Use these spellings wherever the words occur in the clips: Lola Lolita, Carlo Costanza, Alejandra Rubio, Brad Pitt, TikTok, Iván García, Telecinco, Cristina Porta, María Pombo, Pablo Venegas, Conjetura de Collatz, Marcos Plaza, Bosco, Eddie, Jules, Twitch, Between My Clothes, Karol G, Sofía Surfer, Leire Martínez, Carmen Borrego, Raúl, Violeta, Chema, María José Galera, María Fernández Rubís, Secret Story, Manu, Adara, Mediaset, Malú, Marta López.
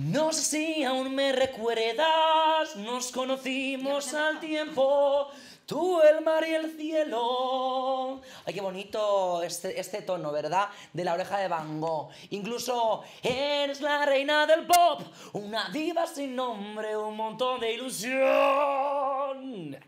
No sé si aún me recuerdas, nos conocimos al tiempo, tú, el mar y el cielo. Ay, qué bonito este tono, ¿verdad? De la Oreja de Van Gogh. Incluso eres la reina del pop, una diva sin nombre, un montón de ilusión.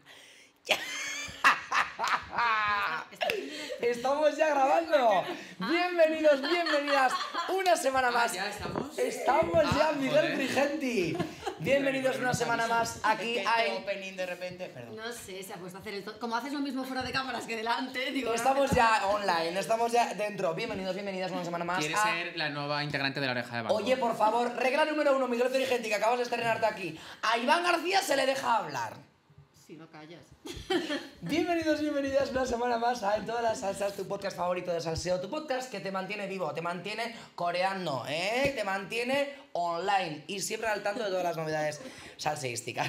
Estamos ya grabando. Bienvenidos, bienvenidas. Una semana más. ¿Ya estamos? Estamos ya, Miguel Frigenti. Bienvenidos una semana más aquí a opening de repente. Perdón. No sé, se ha puesto a hacer el todo. Como haces lo mismo fuera de cámaras que delante, digo. Estamos ya online, estamos ya dentro. Bienvenidos, bienvenidas una semana más. ¿Quieres ser la nueva integrante de la Oreja de Van Gogh? Oye, por favor, regla número 1, Miguel Frigenti, que acabas de estrenarte aquí. A Iván García se le deja hablar. Si no callas. Bienvenidos, bienvenidas una semana más a En Todas las Salsas, tu podcast favorito de salseo, tu podcast que te mantiene vivo, te mantiene coreando, ¿eh? Te mantiene online y siempre al tanto de todas las novedades salseísticas.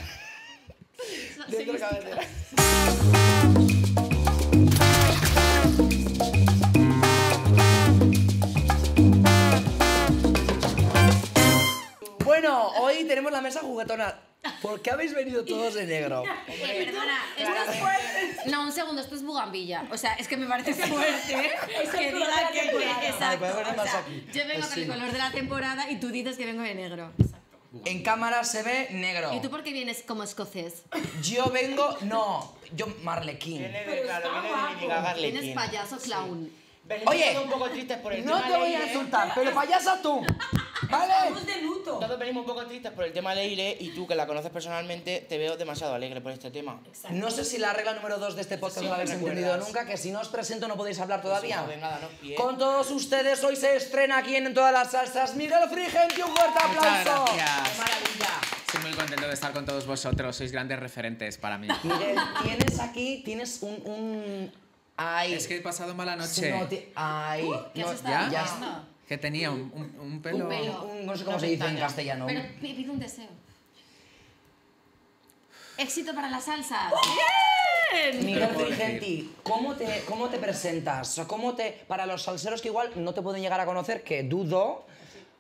Bueno, hoy tenemos la mesa juguetona. ¿Por qué habéis venido todos de negro? Perdona, esto es fuerte. No, un segundo, esto es bugambilla. O sea, es que me parece fuerte. Es que diga que... Exacto. O sea, yo vengo con el color de la temporada y tú dices que vengo de negro. Exacto. En cámara se ve negro. ¿Y tú por qué vienes como escocés? Yo vengo... No, yo marlequín. Viene de... Claro, viene de... Vienes payaso clown. Sí. Oye, un poco tristes por el tema. No te voy a insultar, pero payasa tú. ¿Vale? Estamos de luto. Todos venimos un poco tristes por el tema alegre y tú, que la conoces personalmente, te veo demasiado alegre por este tema. Exacto. No sé si la regla número 2 de este podcast no la habéis entendido nunca, que si no os presento no podéis hablar todavía. Pues nada, no, con todos ustedes, hoy se estrena aquí en Todas las Salsas, Miguel Frigenti, un fuerte aplauso. ¡Qué maravilla! Estoy muy contento de estar con todos vosotros, sois grandes referentes para mí. Miguel, tienes aquí, tienes Ay. Es que he pasado mala noche. No te... Ay, no, ya está. Que tenía un pelo... no sé cómo se dice en castellano. Pero pido un deseo. ¡Éxito para las salsas! ¡Bien! Miguel Frigenti, ¿cómo te presentas? Para los salseros que igual no te pueden llegar a conocer, que dudo...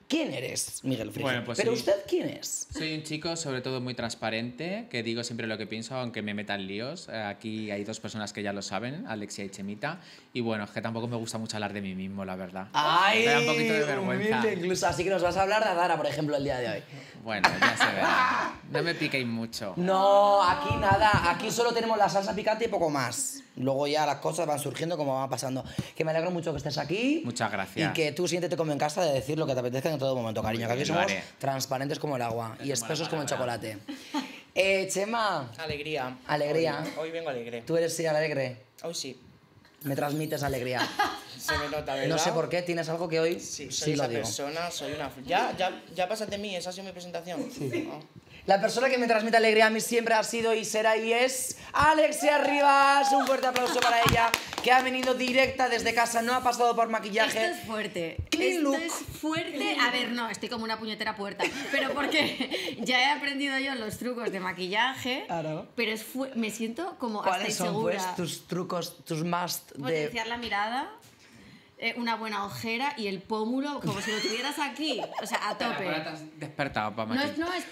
¿Quién eres, Miguel Frigenti? Bueno, pues pero sí. ¿Usted quién es? Soy un chico, sobre todo, muy transparente, que digo siempre lo que pienso, aunque me metan líos. Aquí hay dos personas que ya lo saben, Alexia y Gemita. Y bueno, es que tampoco me gusta mucho hablar de mí mismo, la verdad. ¡Ay! Me da un poquito de vergüenza. Incluso. Así que nos vas a hablar de Adara, por ejemplo, el día de hoy. Bueno, ya se verá. No me piquéis mucho. No, aquí nada. Aquí solo tenemos la salsa picante y poco más. Luego ya las cosas van surgiendo como van pasando. Que me alegro mucho que estés aquí. Muchas gracias. Y que tú siéntete como en casa de decir lo que te apetezca en todo momento, cariño. Que aquí somos transparentes como el agua y espesos como el chocolate. Chema. Alegría. Alegría. Hoy vengo alegre. ¿Tú eres alegre? Hoy sí. Me transmites alegría. Se me nota, ¿verdad? No sé por qué, tienes algo que hoy sí, soy esa persona, soy una... Ya pasas de mí, esa ha sido mi presentación. Sí. Oh. La persona que me transmite alegría a mí siempre ha sido y será y es... Alexia Rivas, un fuerte aplauso para ella, que ha venido directa desde casa, no ha pasado por maquillaje. Esto es fuerte. Esto es fuerte. A ver, no, estoy como una puñetera puerta. Pero porque ya he aprendido yo los trucos de maquillaje. Claro. Pero me siento como hasta insegura. ¿Cuáles son tus trucos, tus must de...? Potenciar la mirada, una buena ojera y el pómulo, como si lo tuvieras aquí, o sea, a tope. Pero te has despertado, papá. No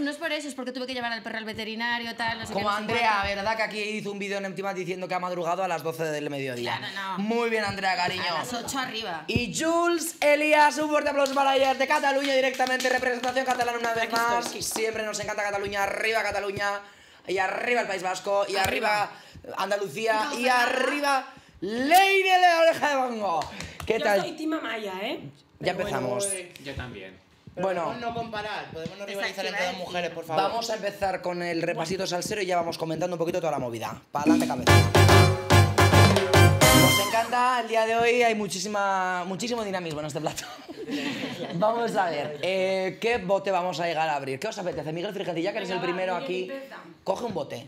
es por eso, es porque tuve que llevar al perro al veterinario, tal, no sé. Como Andrea, ¿verdad? Que aquí hizo un vídeo en MTV diciendo que ha madrugado a las 12 del mediodía. Claro, no. Muy bien, Andrea, cariño. A las 8 arriba. Y Jules, Elías, un fuerte aplauso para ellas de Cataluña directamente, representación catalana una vez más. Siempre nos encanta Cataluña, arriba Cataluña, y arriba el País Vasco, y arriba Andalucía, y arriba... Lady de la Oreja de Van Gogh. ¿Qué tal? Yo soy Team Amaya, ¿eh? Ya empezamos. Bueno, yo también. Pero bueno, podemos no comparar, podemos no rivalizar entre las mujeres, por favor. Vamos a empezar con el repasito salsero y ya vamos comentando un poquito toda la movida. Para adelante, cabeza. Nos encanta, el día de hoy hay muchísimo dinamismo en este plato. Vamos a ver, ¿qué bote vamos a llegar a abrir? ¿Qué os apetece? Miguel Frigenti, ya que eres el primero aquí, coge un bote.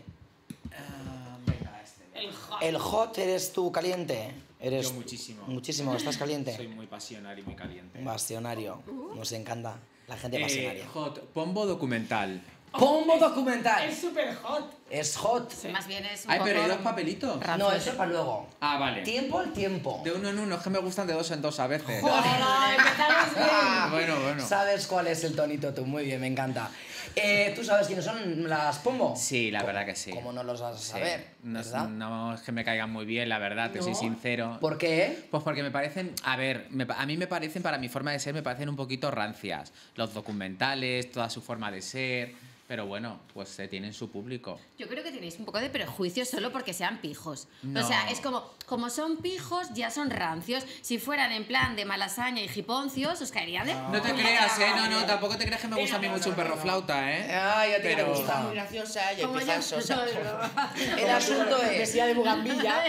El hot eres tú caliente. Eres yo muchísimo. Muchísimo, estás caliente. Soy muy pasionario y muy caliente. Pasionario, nos encanta la gente pasionaria. Hot, pombo documental. Pombo documental. Es súper hot. Es hot. Sí. Más bien es un poco... Pero hay dos papelitos. Rato. No, eso es para luego. Ah, vale. Tiempo al tiempo. De uno en uno, es que me gustan de dos en dos a veces. ¡Joder! Empezamos bien. Ah, bueno, bueno. Sabes cuál es el tonito tú. Muy bien, me encanta. ¿Tú sabes quiénes son las Pombo? Sí, la verdad que sí. ¿Cómo no los vas a saber? No, no es que me caigan muy bien, la verdad, te soy sincero. ¿Por qué? Pues porque me parecen, a ver, a mí me parecen, para mi forma de ser, me parecen un poquito rancias. Los documentales, toda su forma de ser, pero bueno, pues se tienen su público. Yo creo que tenéis un poco de prejuicio solo porque sean pijos. No. O sea, es como son pijos, ya son rancios. Si fueran en plan de malasaña y jiponcios, os caería de... No te creas, no, tampoco te creas que me gusta a mí mucho un perro flauta, Ah, ya te gusta. Muy graciosa, yo pijasosa. El asunto es... de Bugambilla.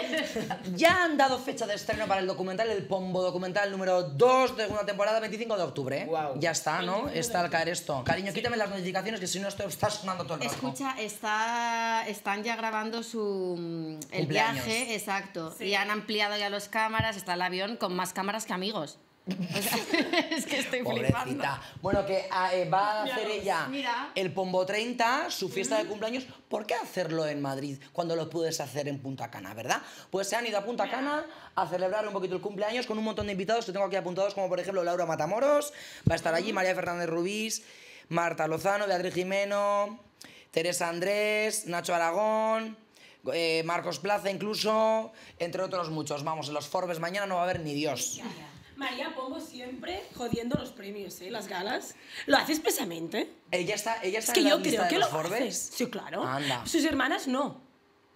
Ya han dado fecha de estreno para el documental, el Pombo documental número 2 de una temporada, 25 de octubre. Wow. Ya está, ¿no? Está al caer esto. Cariño, quítame las notificaciones, que si no estoy... Está sonando todo el rato. Escucha, están ya grabando el viaje, exacto. Sí. Y han ampliado ya las cámaras, está el avión con más cámaras que amigos. O sea, es que estoy pobrecita flipando. Bueno, que va a hacer ella el Pombo 30, su fiesta de cumpleaños. ¿Por qué hacerlo en Madrid cuando lo puedes hacer en Punta Cana, verdad? Pues se han ido a Punta Cana a celebrar un poquito el cumpleaños con un montón de invitados que tengo aquí apuntados, como por ejemplo Laura Matamoros, va a estar allí, María Fernández Rubís, Marta Lozano, Beatriz Jimeno, Teresa Andrés, Nacho Aragón, Marcos Plaza incluso, entre otros muchos. Vamos, en los Forbes mañana no va a haber ni Dios. María Pombo siempre jodiendo los premios, las galas. ¿Lo hace expresamente? Ella está en la lista de los Forbes. Sí, claro. Anda. Sus hermanas no.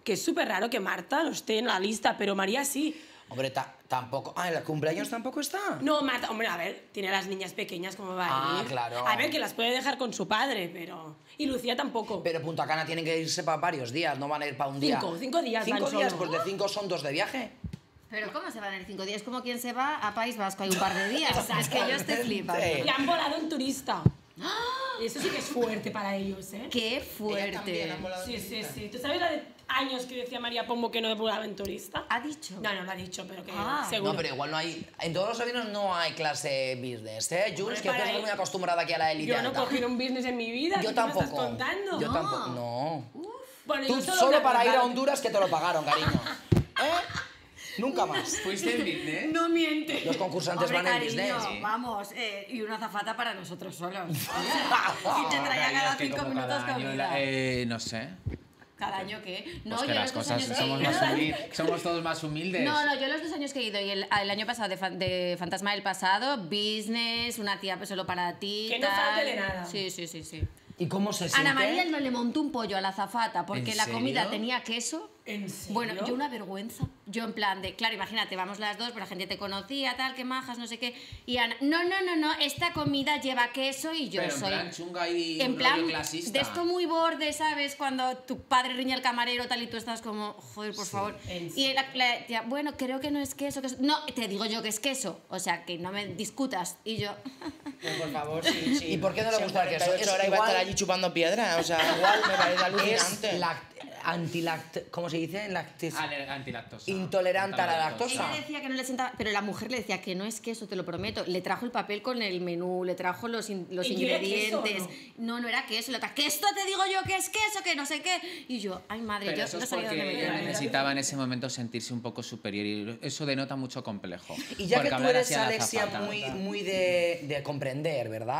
Que es súper raro que Marta no esté en la lista, pero María sí. Hombre, tampoco... Ah, ¿en el cumpleaños tampoco está? No, Marta, hombre, a ver, tiene a las niñas pequeñas, ¿cómo va a ir? Ah, claro. A ver, que las puede dejar con su padre, pero... Y Lucía tampoco. Pero Punta Cana tienen que irse para varios días, no van a ir para un día. Cinco días van solo. 5 días, pues de 5 son 2 de viaje. Pero ¿cómo se van a ir 5 días? Como quien se va a País Vasco, hay un par de días. O sea, es que yo estoy flipando. Le han volado un turista. Eso sí que es fuerte para ellos, ¿eh? ¡Qué fuerte! Sí, sí, sí. ¿Tú sabes la de años que decía María Pombo que no volaba en turista? ¿Ha dicho? No, no lo ha dicho, pero que seguro. No, pero igual no hay... En todos los aviones no hay clase business, ¿eh? Jules, que tú estás muy acostumbrada aquí a la élite. Yo no he cogido un business en mi vida. Yo tampoco. ¿Qué me estás contando? Yo tampoco, no. Bueno, tú solo para ir a Honduras que te lo pagaron, cariño. ¿Eh? Nunca más. ¿Fuiste en Disney? No miente. Los concursantes van en Disney. Sí. Vamos, y una azafata para nosotros solos. Y te traía cada 5 minutos comida. No sé. ¿Cada año qué? No, pues que yo las cosas somos todos más humildes. No, yo los 2 años que he ido y el año pasado de Fantasma del Pasado, business, una tía solo para ti. Que no falte de nada. Sí, sí, sí, sí. ¿Y cómo se siente? Ana María no le montó un pollo a la azafata porque la comida tenía queso. ¿En serio? Bueno, yo una vergüenza. Yo en plan de, claro, imagínate, vamos las dos, pero la gente te conocía, tal, que majas, no sé qué. Y Ana, no, esta comida lleva queso y yo pero soy... en plan chunga y en plan clasista. De esto muy borde, ¿sabes? Cuando tu padre riña al camarero, tal, y tú estás como, joder, por favor. Y la tía, bueno, creo que no es queso, No, te digo yo que es queso. O sea, que no me discutas. Y yo... Pues por favor, sí. ¿Y por qué no le gusta el queso? Ahora iba a estar allí chupando piedra. O sea, igual me parece alucinante. ¿Cómo se dice? Antilactosa. Intolerante a la lactosa. Ella decía que no le sentaba, pero la mujer le decía que no es queso, te lo prometo. Le trajo el papel con el menú, le trajo los ingredientes. No era queso. Que esto te digo yo que es queso, que no sé qué. Y yo, ay madre, pero yo no sabía dónde me llevaba. Necesitaba en ese momento sentirse un poco superior y eso denota mucho complejo. Y ya que tú eres, Alexia, muy de comprender, ¿verdad?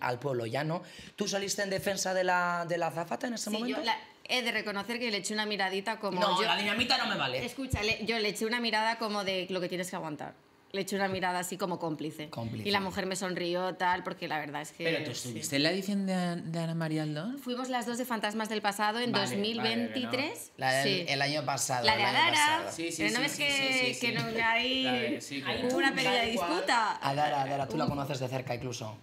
Al pueblo llano. ¿Tú saliste en defensa de la azafata en ese momento? He de reconocer que le eché una miradita como... No, la dinamita no me vale. Escúchale, yo le eché una mirada como de lo que tienes que aguantar. Le eché una mirada así como cómplice. Y la mujer me sonrió, tal, porque la verdad es que... Pero tú estuviste en la edición de Ana María Aldón. Fuimos las dos de Fantasmas del Pasado en 2023. Vale, ¿no? El año pasado. La de Adara. Sí. Pero no ves que no hay una pelea de disputa. Adara, tú la conoces de cerca incluso.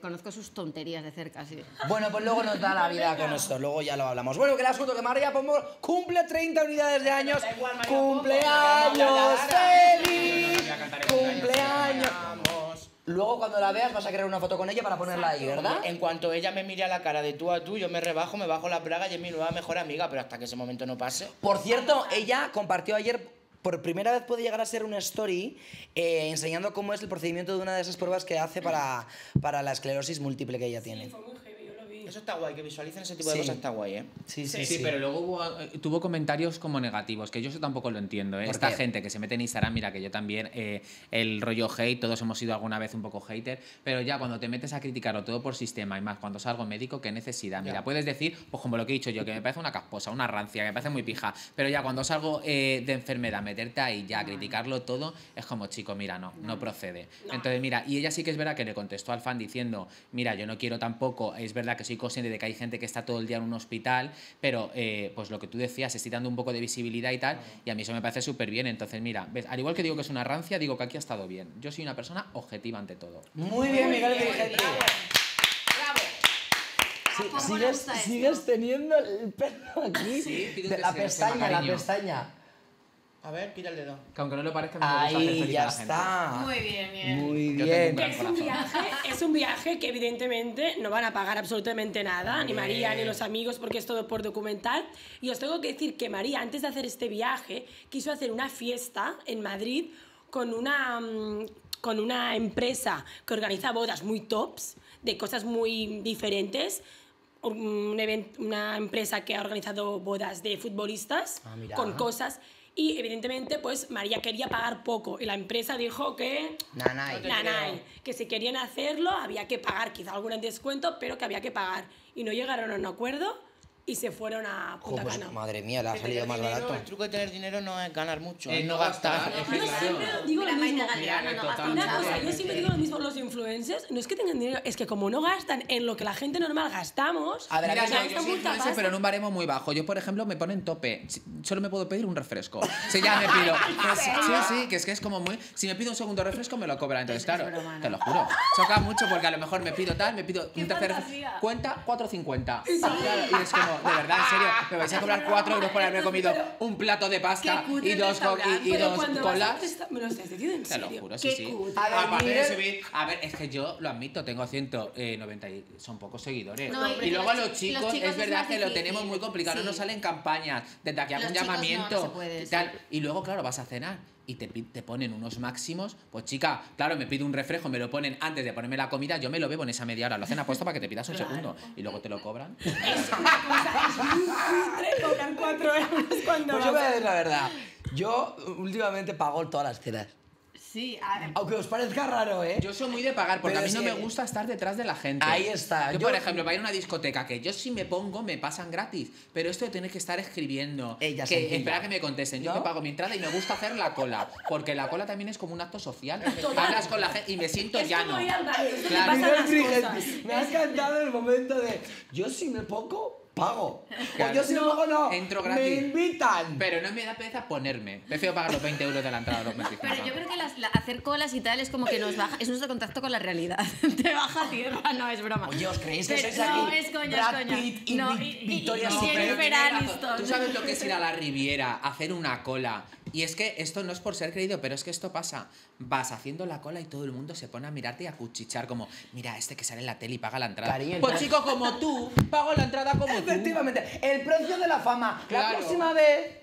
Conozco sus tonterías de cerca, sí. Bueno, pues luego nos da la vida con esto. Luego ya lo hablamos. Bueno, que el asunto que María Pombo cumple 30 unidades de años. ¡Cumpleaños feliz! ¡Cumpleaños! Luego cuando la veas vas a querer una foto con ella para ponerla ahí, ¿verdad? En cuanto ella me mire a la cara de tú a tú, yo me rebajo, me bajo la braga y es mi nueva mejor amiga, pero hasta que ese momento no pase. Por cierto, ella compartió ayer... Por primera vez puede llegar a ser una story enseñando cómo es el procedimiento de una de esas pruebas que hace para la esclerosis múltiple que ella tiene. Fue muy heavy, yo lo vi. Eso está guay, que visualicen ese tipo de cosas está guay, ¿eh? Sí, pero luego tuvo comentarios como negativos, que yo eso tampoco lo entiendo, ¿eh? Esta gente que se mete en Instagram, mira que yo también, el rollo hate, todos hemos sido alguna vez un poco hater, pero ya cuando te metes a criticarlo todo por sistema, y más cuando es algo médico, ¿qué necesidad? Mira, puedes decir, pues como lo que he dicho yo, que me parece una casposa, una rancia, que me parece muy pija, pero ya cuando es algo de enfermedad, meterte ahí ya, criticarlo todo, es como, chico, mira, no procede. Entonces, mira, y ella sí que es verdad que le contestó al fan diciendo, mira, yo no quiero tampoco, es verdad que soy consciente de que hay gente que está todo el día en un hospital, pero pues lo que tú decías, estoy dando un poco de visibilidad y tal, y a mí eso me parece súper bien. Entonces, mira, ¿ves? Al igual que digo que es una rancia, digo que aquí ha estado bien. Yo soy una persona objetiva ante todo. Muy bien, Miguel Frigenti. ¿Sigues teniendo el pelo aquí? Sí, la pestaña. A ver, quita el dedo. Que aunque no lo parezca, ahí ya está. Muy bien, bien. Muy bien. Es un viaje que evidentemente no van a pagar absolutamente nada, ni María ni los amigos, porque es todo por documentar. Y os tengo que decir que María, antes de hacer este viaje, quiso hacer una fiesta en Madrid con una empresa que organiza bodas muy tops, de cosas muy diferentes. Una empresa que ha organizado bodas de futbolistas con cosas... Y evidentemente, pues María quería pagar poco y la empresa dijo que... Nanay. Que si querían hacerlo había que pagar, quizá algún descuento, pero que había que pagar. Y no llegaron a un acuerdo y se fueron a Punta Cana. Pues, madre mía, le ha salido más barato. El truco de tener dinero no es ganar mucho, es no gastar. Yo siempre digo lo mismo. Yo siempre digo lo mismo, los influencers no es que tengan dinero, es que como no gastan en lo que la gente normal gastamos... A ver, yo soy influencer, pero en un baremo muy bajo. Yo, por ejemplo, me ponen tope. Solo me puedo pedir un refresco. Si ya me pido... Sí, que es como muy... Si me pido un segundo refresco, me lo cobran. Entonces, claro, te lo juro. Choca mucho porque a lo mejor me pido tal, me pido un tercer refresco. Cuenta 4,50. Y es como... De verdad, en serio, me vais a cobrar 4 euros por haberme comido un plato de pasta y dos colas. Me lo estás diciendo en serio. Te lo juro, sí. A ver, es que yo lo admito, tengo 190 y son pocos seguidores. Y luego a los chicos, es verdad que lo tenemos muy complicado, no nos salen campañas, desde aquí hago un llamamiento. Y luego, claro, vas a cenar y te ponen unos máximos, pues chica, claro, me pido un refresco, me lo ponen antes de ponerme la comida, yo me lo bebo en esa media hora, lo hacen apuesto para que te pidas un segundo y luego te lo cobran. Es una cosa, es muy cobran 4 euros cuando... Pues yo voy a decir la verdad, yo últimamente pago todas las cenas. Sí, a ver. Aunque os parezca raro, ¿eh? Yo soy muy de pagar, porque pero a mí no me gusta estar detrás de la gente. Ahí está. Yo, por ejemplo, para ir a una discoteca, que yo si me pongo, me pasan gratis. Pero esto de tener que estar escribiendo, que espera que me contesten. ¿No? Yo me pago mi entrada y me gusta hacer la cola. Porque la cola también es como un acto social. Hablas con la gente y me siento llano. Claro. Me has cantado el momento de... Yo si me pongo... pago. Claro. Yo si no pago, no. Entro gratis. Me invitan. Pero no me da pereza ponerme. Prefiero pagar los 20 euros de la entrada a los mexicanos. Pero yo creo que hacer colas y tal es como que nos baja. Es nuestro contacto con la realidad. Te baja a tierra. No, es broma. Oye, ¿os creéis que sois aquí? No, es coño, Brad Pitt y Victoria Superman. Tú sabes lo que es ir a la Riviera, hacer una cola. Y es que esto no es por ser creído, pero es que esto pasa. Vas haciendo la cola y todo el mundo se pone a mirarte y a cuchichar como, mira, este que sale en la tele y paga la entrada. Cariño, pues chico, como tú, pago la entrada como tú. Efectivamente, el precio de la fama. Claro. La próxima vez...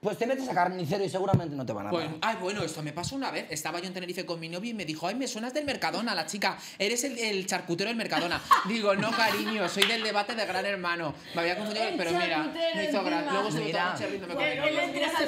Pues te metes a carnicero y seguramente no te van a pagar. Pues, ay, bueno, esto me pasó una vez. Estaba yo en Tenerife con mi novio y me dijo, ay, me suenas del Mercadona, la chica. Eres el charcutero del Mercadona. Digo, no, cariño, soy del debate de Gran Hermano. Me había confundido, pero mira, me hizo gracia. Luego se me hizo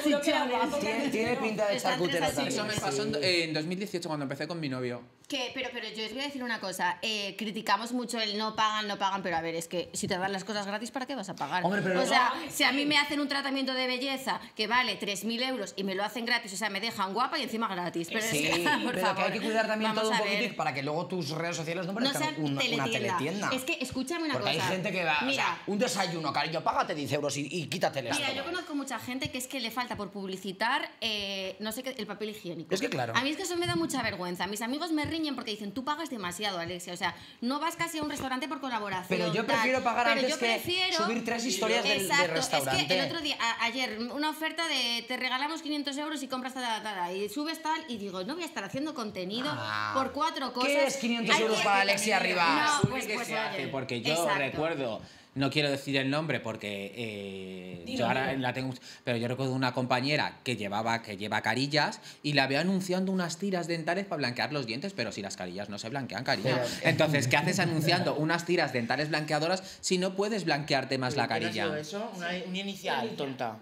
mucho rico. Tiene pinta de charcutero también. Eso me pasó en 2018 cuando empecé con mi novio. Pero yo os voy a decir una cosa. Criticamos mucho el no pagan, pero a ver, es que si te dan las cosas gratis, ¿para qué vas a pagar? O sea, si a mí me hacen un tratamiento de belleza que vale 3.000 euros y me lo hacen gratis, o sea, me dejan guapa y encima gratis. Pero sí, es que, por favor, que hay que cuidar también todo un poquito para que luego tus redes sociales no parezcan una teletienda. Es que, escúchame una cosa. Porque hay gente que va, mira, o sea, un desayuno, cariño, págate 10 euros y quítatele. Mira, yo conozco mucha gente que es que le falta por publicitar, no sé qué, el papel higiénico. Es que claro. A mí es que eso me da mucha vergüenza. Mis amigos me riñen porque dicen, tú pagas demasiado, Alexia. O sea, no vas casi a un restaurante por colaboración. Pero yo prefiero pagar antes que subir 3 historias del restaurante. Es que el otro día, ayer, una oferta de te regalamos 500 euros y compras tal, y subes tal, y digo, no voy a estar haciendo contenido por 4 cosas. ¿Qué es 500 euros para Alexia Rivas? No, pues, porque yo recuerdo No quiero decir el nombre porque yo ahora la tengo... Pero yo recuerdo una compañera que lleva carillas y la veo anunciando unas tiras dentales para blanquear los dientes, pero si las carillas no se blanquean, cariño. Entonces, ¿qué haces anunciando unas tiras dentales blanqueadoras si no puedes blanquearte más la carilla? ¿Eso? Una inicial, tonta.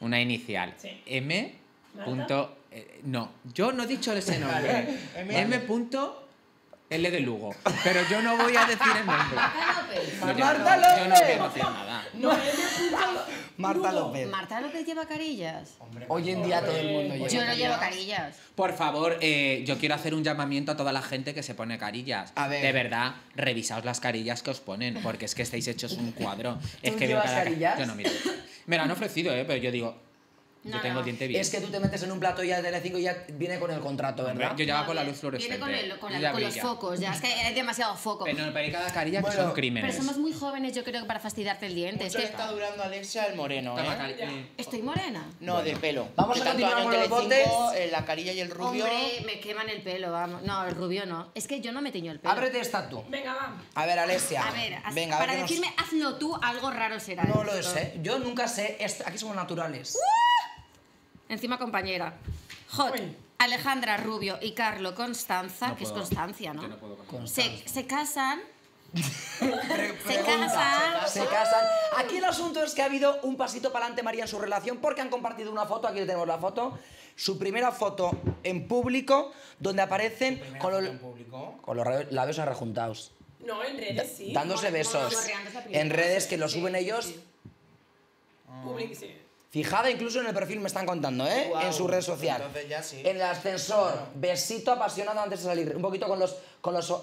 Una inicial. Sí. M. Punto, no, yo no he dicho ese nombre. M. Punto, L de Lugo. Pero yo no voy a decir el nombre. Marta López. Yo no quiero decir nada. No, Marta López. Marta López lleva carillas. Hombre, hoy en día todo el mundo lleva carillas. Yo no llevo carillas. Por favor, yo quiero hacer un llamamiento a toda la gente que se pone carillas. A ver. De verdad, revisaos las carillas que os ponen, porque es que estáis hechos un cuadro. Es que veo cada... Yo no, mira. Me la han ofrecido, pero yo digo... No, yo tengo el diente bien. Es que tú te metes en un plato ya de Telecinco y ya viene con el contrato, ¿verdad? Yo ya con la luz fluorescente. Viene con los focos, ya. Es que hay demasiado foco. Pero para cada carilla que son crímenes. Pero somos muy jóvenes, yo creo, que para fastidiarte el diente. Es que está durando Alexia el moreno, ¿eh? ¿Estoy morena? No, bueno, de pelo. Vamos a continuar con los botes. La carilla y el rubio. Hombre, me queman el pelo, vamos. No, el rubio no. Es que yo no me teño el pelo. Ábrete esta tú. Venga, vamos. A ver, Alexia. A ver, venga, para decirme, hazlo tú, algo raro será. No lo sé. Yo nunca sé. Aquí somos naturales. Encima compañera. Hot. Alejandra Rubio y Carlo Costanza, no que puedo, es Constancia, ¿no? Yo no puedo se casan. Se casan. Aquí el asunto es que ha habido un pasito para adelante, María, en su relación, porque han compartido una foto. Aquí tenemos la foto. Su primera foto en público, donde aparecen con los labios arrejuntados. No, en redes sí. Dándose besos. En redes que lo suben ellos. Sí. Sí. Fijada incluso en el perfil, me están contando, ¿eh? Wow. En su red social. Entonces ya sí. En el ascensor, besito apasionado antes de salir. Un poquito con los...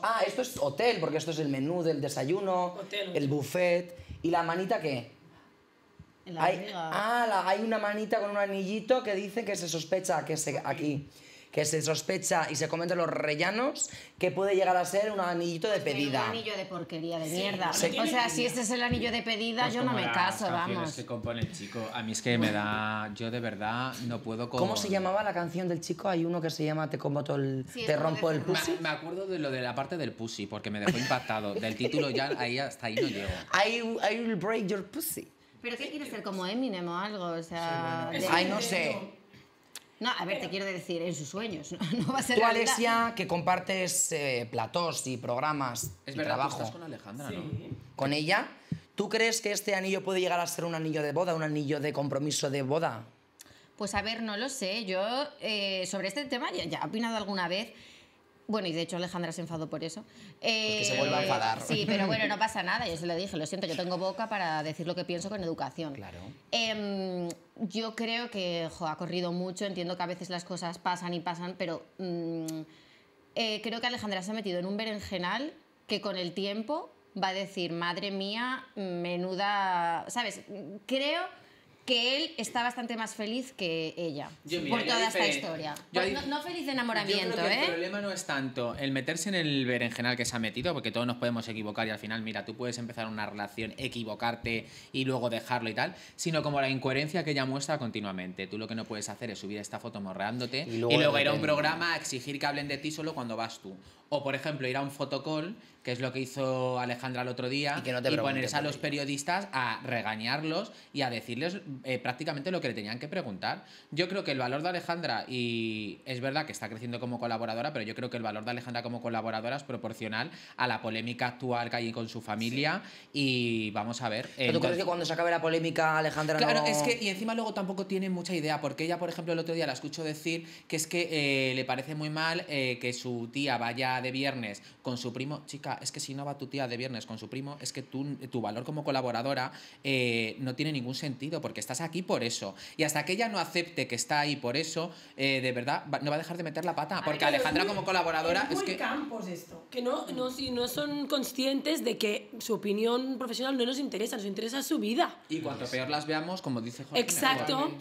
Ah, esto es hotel, porque esto es el menú del desayuno, el buffet. ¿Y la manita qué? En la barriga. Hay una manita con un anillito que dice que se sospecha, y se comentan los rellanos, que puede llegar a ser un anillito de pedida. Un anillo de porquería, de mierda. Sí. O sea, si este es el anillo de pedida, pues yo no me caso, vamos. Que compone el chico. A mí es que me da... Yo de verdad no puedo... ¿Cómo se llamaba la canción del chico? Hay uno que se llama Te combo todo el... Sí, te rompo el pussy. Me acuerdo de lo de la parte del pussy, porque me dejó impactado. Del título ya, hasta ahí no llego. I will break your pussy. ¿Pero qué quieres ser? ¿Como Eminem o algo? O sea... Sí, bueno. Ay, no sé. No, a ver, te quiero decir, en sus sueños, no va a ser tú, realidad. Alexia, que compartes platós y programas y trabajo. Estás con Alejandra, sí, ¿no? Con ella. ¿Tú crees que este anillo puede llegar a ser un anillo de boda, un anillo de compromiso de boda? Pues a ver, no lo sé. Yo sobre este tema ya he opinado alguna vez. Bueno, y de hecho Alejandra se enfadó por eso. Pues que se vuelva a enfadar. Sí, pero bueno, no pasa nada. Yo se lo dije, lo siento, yo tengo boca para decir lo que pienso con educación. Claro. Yo creo que ha corrido mucho. Entiendo que a veces las cosas pasan y pasan, pero creo que Alejandra se ha metido en un berenjenal que con el tiempo va a decir, madre mía, menuda... ¿Sabes? Creo... que él está bastante más feliz que ella, por toda esta historia. Pues no feliz de enamoramiento, yo creo que el problema no es tanto el meterse en el berenjenal que se ha metido, porque todos nos podemos equivocar y al final, mira, tú puedes empezar una relación, equivocarte y luego dejarlo y tal, sino como la incoherencia que ella muestra continuamente. Tú lo que no puedes hacer es subir esta foto morreándote y luego ir a un programa a exigir que hablen de ti solo cuando vas tú. O, por ejemplo, ir a un fotocall, que es lo que hizo Alejandra el otro día, y ponerse a los periodistas a regañarlos y a decirles prácticamente lo que le tenían que preguntar. Yo creo que el valor de Alejandra, y es verdad que está creciendo como colaboradora, pero yo creo que el valor de Alejandra como colaboradora es proporcional a la polémica actual que hay con su familia, y vamos a ver... ¿Pero tú crees que cuando se acabe la polémica Alejandra Claro, es que, y encima luego tampoco tiene mucha idea, porque ella, por ejemplo, el otro día la escucho decir que es que le parece muy mal que su tía vaya de viernes con su primo. Chica, es que si no va tu tía de viernes con su primo, es que tu valor como colaboradora no tiene ningún sentido, porque estás aquí por eso, y hasta que ella no acepte que está ahí por eso, de verdad no va a dejar de meter la pata, porque Alejandra como colaboradora es que... campos esto, que no son conscientes de que su opinión profesional no nos interesa su vida, y cuanto peor las veamos, como dice Jorge. Exacto.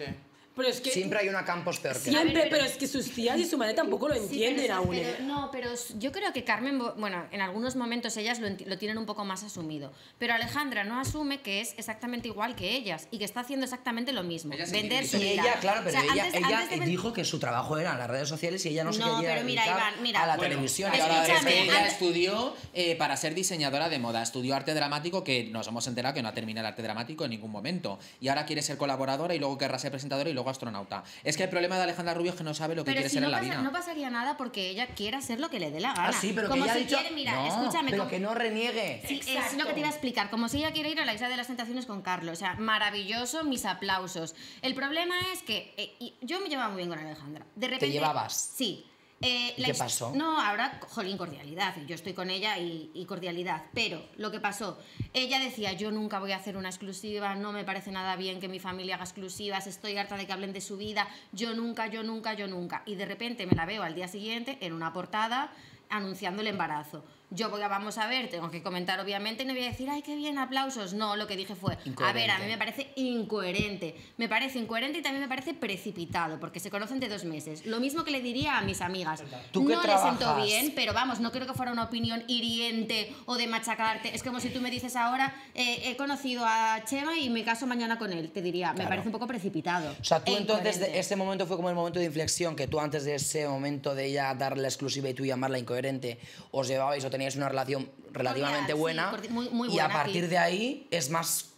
Pero es que siempre hay una Campos peor que siempre, pero es que sus tías y su madre tampoco lo entienden aún. No, pero yo creo que Carmen, bueno, en algunos momentos ellas lo tienen un poco más asumido. Pero Alejandra no asume que es exactamente igual que ellas y que está haciendo exactamente lo mismo. Vender su vida. Ella, claro, pero o sea, ella dijo que su trabajo era las redes sociales y ella no se quería dedicar a la televisión. Ella estudió para ser diseñadora de moda, estudió arte dramático, que nos hemos enterado que no ha terminado el arte dramático en ningún momento. Y ahora quiere ser colaboradora y luego querrá ser presentadora y luego astronauta. Es que el problema de Alejandra Rubio es que no sabe lo que quiere ser en la vida. No pasaría nada porque ella quiera hacer lo que le dé la gana. Ah, sí, pero como que ella si quiere, mira, no, escúchame. Pero que no reniegue. Sí, es lo que te iba a explicar. Como si ella quiere ir a la Isla de las Tentaciones con Carlos. O sea, maravilloso, mis aplausos. El problema es que yo me llevaba muy bien con Alejandra. De repente, ¿te llevabas? Sí. ¿Qué pasó? No, ahora, jolín, cordialidad. Yo estoy con ella y cordialidad. Pero lo que pasó, ella decía: yo nunca voy a hacer una exclusiva, no me parece nada bien que mi familia haga exclusivas, estoy harta de que hablen de su vida, yo nunca, yo nunca, yo nunca. Y de repente me la veo al día siguiente en una portada anunciando el embarazo. Yo voy a, vamos a ver, tengo que comentar obviamente, no voy a decir, ay, qué bien, aplausos. No, lo que dije fue, incoherente. A ver, a mí me parece incoherente. Me parece incoherente y también me parece precipitado, porque se conocen de 2 meses. Lo mismo que le diría a mis amigas. ¿Tú no le sentó bien, pero vamos, no creo que fuera una opinión hiriente o de machacarte. Es como si tú me dices ahora, he conocido a Chema y me caso mañana con él. Te diría, claro, me parece un poco precipitado. O sea, tú entonces, ese momento fue como el momento de inflexión, que tú antes de ese momento de ella dar la exclusiva y tú llamarla incoherente, os llevabais o teníais una relación relativamente cordial, buena, sí, muy buena, y a partir de ahí es más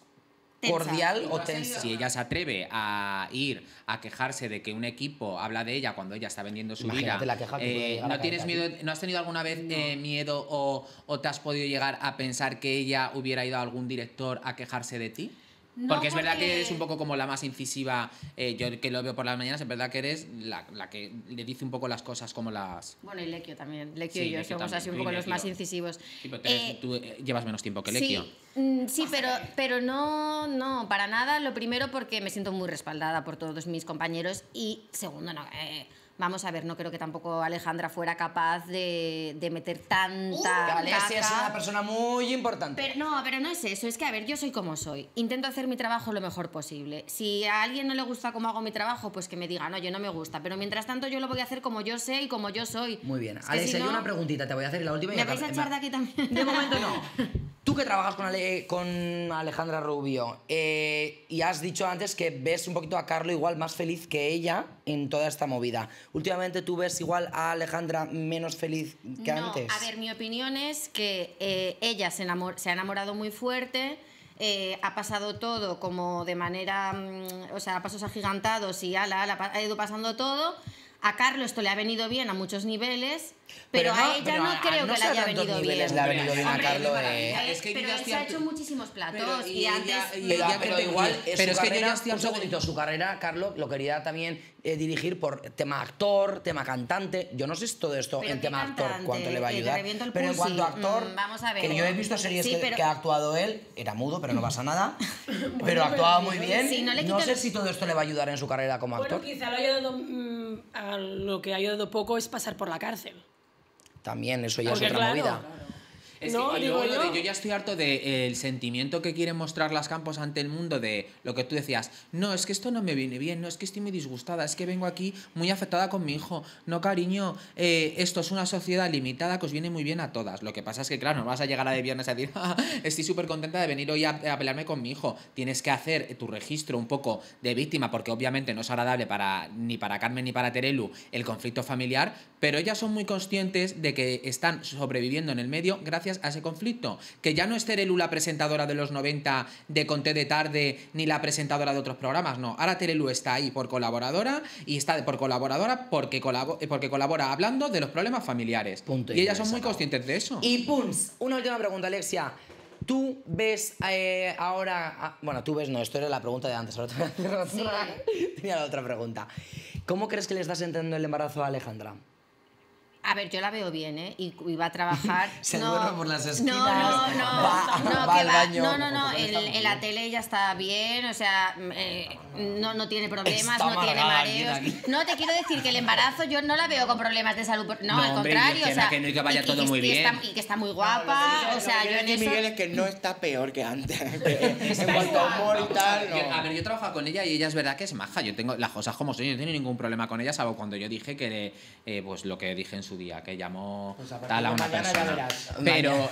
cordial o tensa. Si ella se atreve a ir a quejarse de que un equipo habla de ella cuando ella está vendiendo su vida, ¿no tienes miedo? ¿No has tenido alguna vez miedo o te has podido llegar a pensar que ella hubiera ido a algún director a quejarse de ti? No, porque es verdad que eres un poco como la más incisiva, yo que lo veo por las mañanas, es verdad que eres la que le dice un poco las cosas como las... Bueno, y Lequio también, Lequio sí, y yo Lequio somos también, así un poco los más incisivos. Sí, pero tú llevas menos tiempo que Lequio. Sí. Sí, pero no, para nada. Lo primero porque me siento muy respaldada por todos mis compañeros y segundo, no... Vamos a ver, no creo que tampoco Alejandra fuera capaz de meter tanta... Alexia es una persona muy importante. Pero no es eso. Es que, a ver, yo soy como soy. Intento hacer mi trabajo lo mejor posible. Si a alguien no le gusta cómo hago mi trabajo, pues que me diga, no, yo no me gusta. Pero mientras tanto yo lo voy a hacer como yo sé y como yo soy. Muy bien. Alexia, yo una preguntita te voy a hacer, la última. ¿Me vais a echar de aquí también? De momento no. Tú que trabajas con Alejandra Rubio y has dicho antes que ves un poquito a Carlo igual más feliz que ella en toda esta movida. Últimamente tú ves igual a Alejandra menos feliz que antes. A ver, mi opinión es que ella se ha enamorado muy fuerte. Ha pasado todo como de manera, o sea, a pasos agigantados y ha ido pasando todo. A Carlo esto le ha venido bien a muchos niveles, pero a ella no creo que le haya venido bien. Le ha venido bien a Carlo. Es que pero se ha hecho muchísimos platos y antes... Pero es que yo ya estoy... Un segundito, su carrera, Carlo, lo quería también dirigir por tema actor, tema cantante. Yo no sé si todo esto en tema actor cuánto le va a ayudar. Pero en cuanto a actor, que yo he visto series que ha actuado él, era mudo, pero no pasa nada, pero actuaba muy bien. No sé si todo esto le va a ayudar en su carrera como actor. Bueno, quizá lo haya dado... A lo que ha ayudado poco es pasar por la cárcel. También, eso ya porque es otra movida. Claro. Es no, que, digo yo. Yo ya estoy harto del sentimiento que quieren mostrar las Campos ante el mundo de lo que tú decías. No, es que esto no me viene bien, no, es que estoy muy disgustada, es que vengo aquí muy afectada con mi hijo. No, cariño, esto es una sociedad limitada que os viene muy bien a todas. Lo que pasa es que, claro, no vas a llegar a de viernes a decir, estoy súper contenta de venir hoy a pelearme con mi hijo. Tienes que hacer tu registro un poco de víctima, porque obviamente no es agradable ni para Carmen ni para Terelu el conflicto familiar, pero ellas son muy conscientes de que están sobreviviendo en el medio gracias a ese conflicto, que ya no es Terelu la presentadora de los 90 de Conté de Tarde ni la presentadora de otros programas, no, ahora Terelu está ahí por colaboradora y está por colaboradora porque colabora hablando de los problemas familiares. Punto y ellas son muy conscientes de eso. Y pums, una última pregunta, Alexia. ¿Tú ves bueno, tú ves, no, esto era la pregunta de antes, ahora tenía la otra pregunta. ¿Cómo crees que le estás entrando el embarazo a Alejandra? A ver, yo la veo bien, ¿eh? Y va a trabajar... Se duerme por las esquinas. No, en la tele ella está bien, o sea, no tiene problemas, no tiene mareos. No, te quiero decir que el embarazo yo no la veo con problemas de salud. No, al contrario. O sea, que vaya todo muy bien. Y que está muy guapa, o sea, yo en eso... Miguel es que no está peor que antes. En cuanto a humor y tal, no. A ver, yo trabajo con ella y ella es verdad que es maja. Yo tengo las cosas como son, yo no tengo ningún problema con ella, salvo cuando yo dije que, pues lo que dije en su día, que llamó tal a una persona. Pero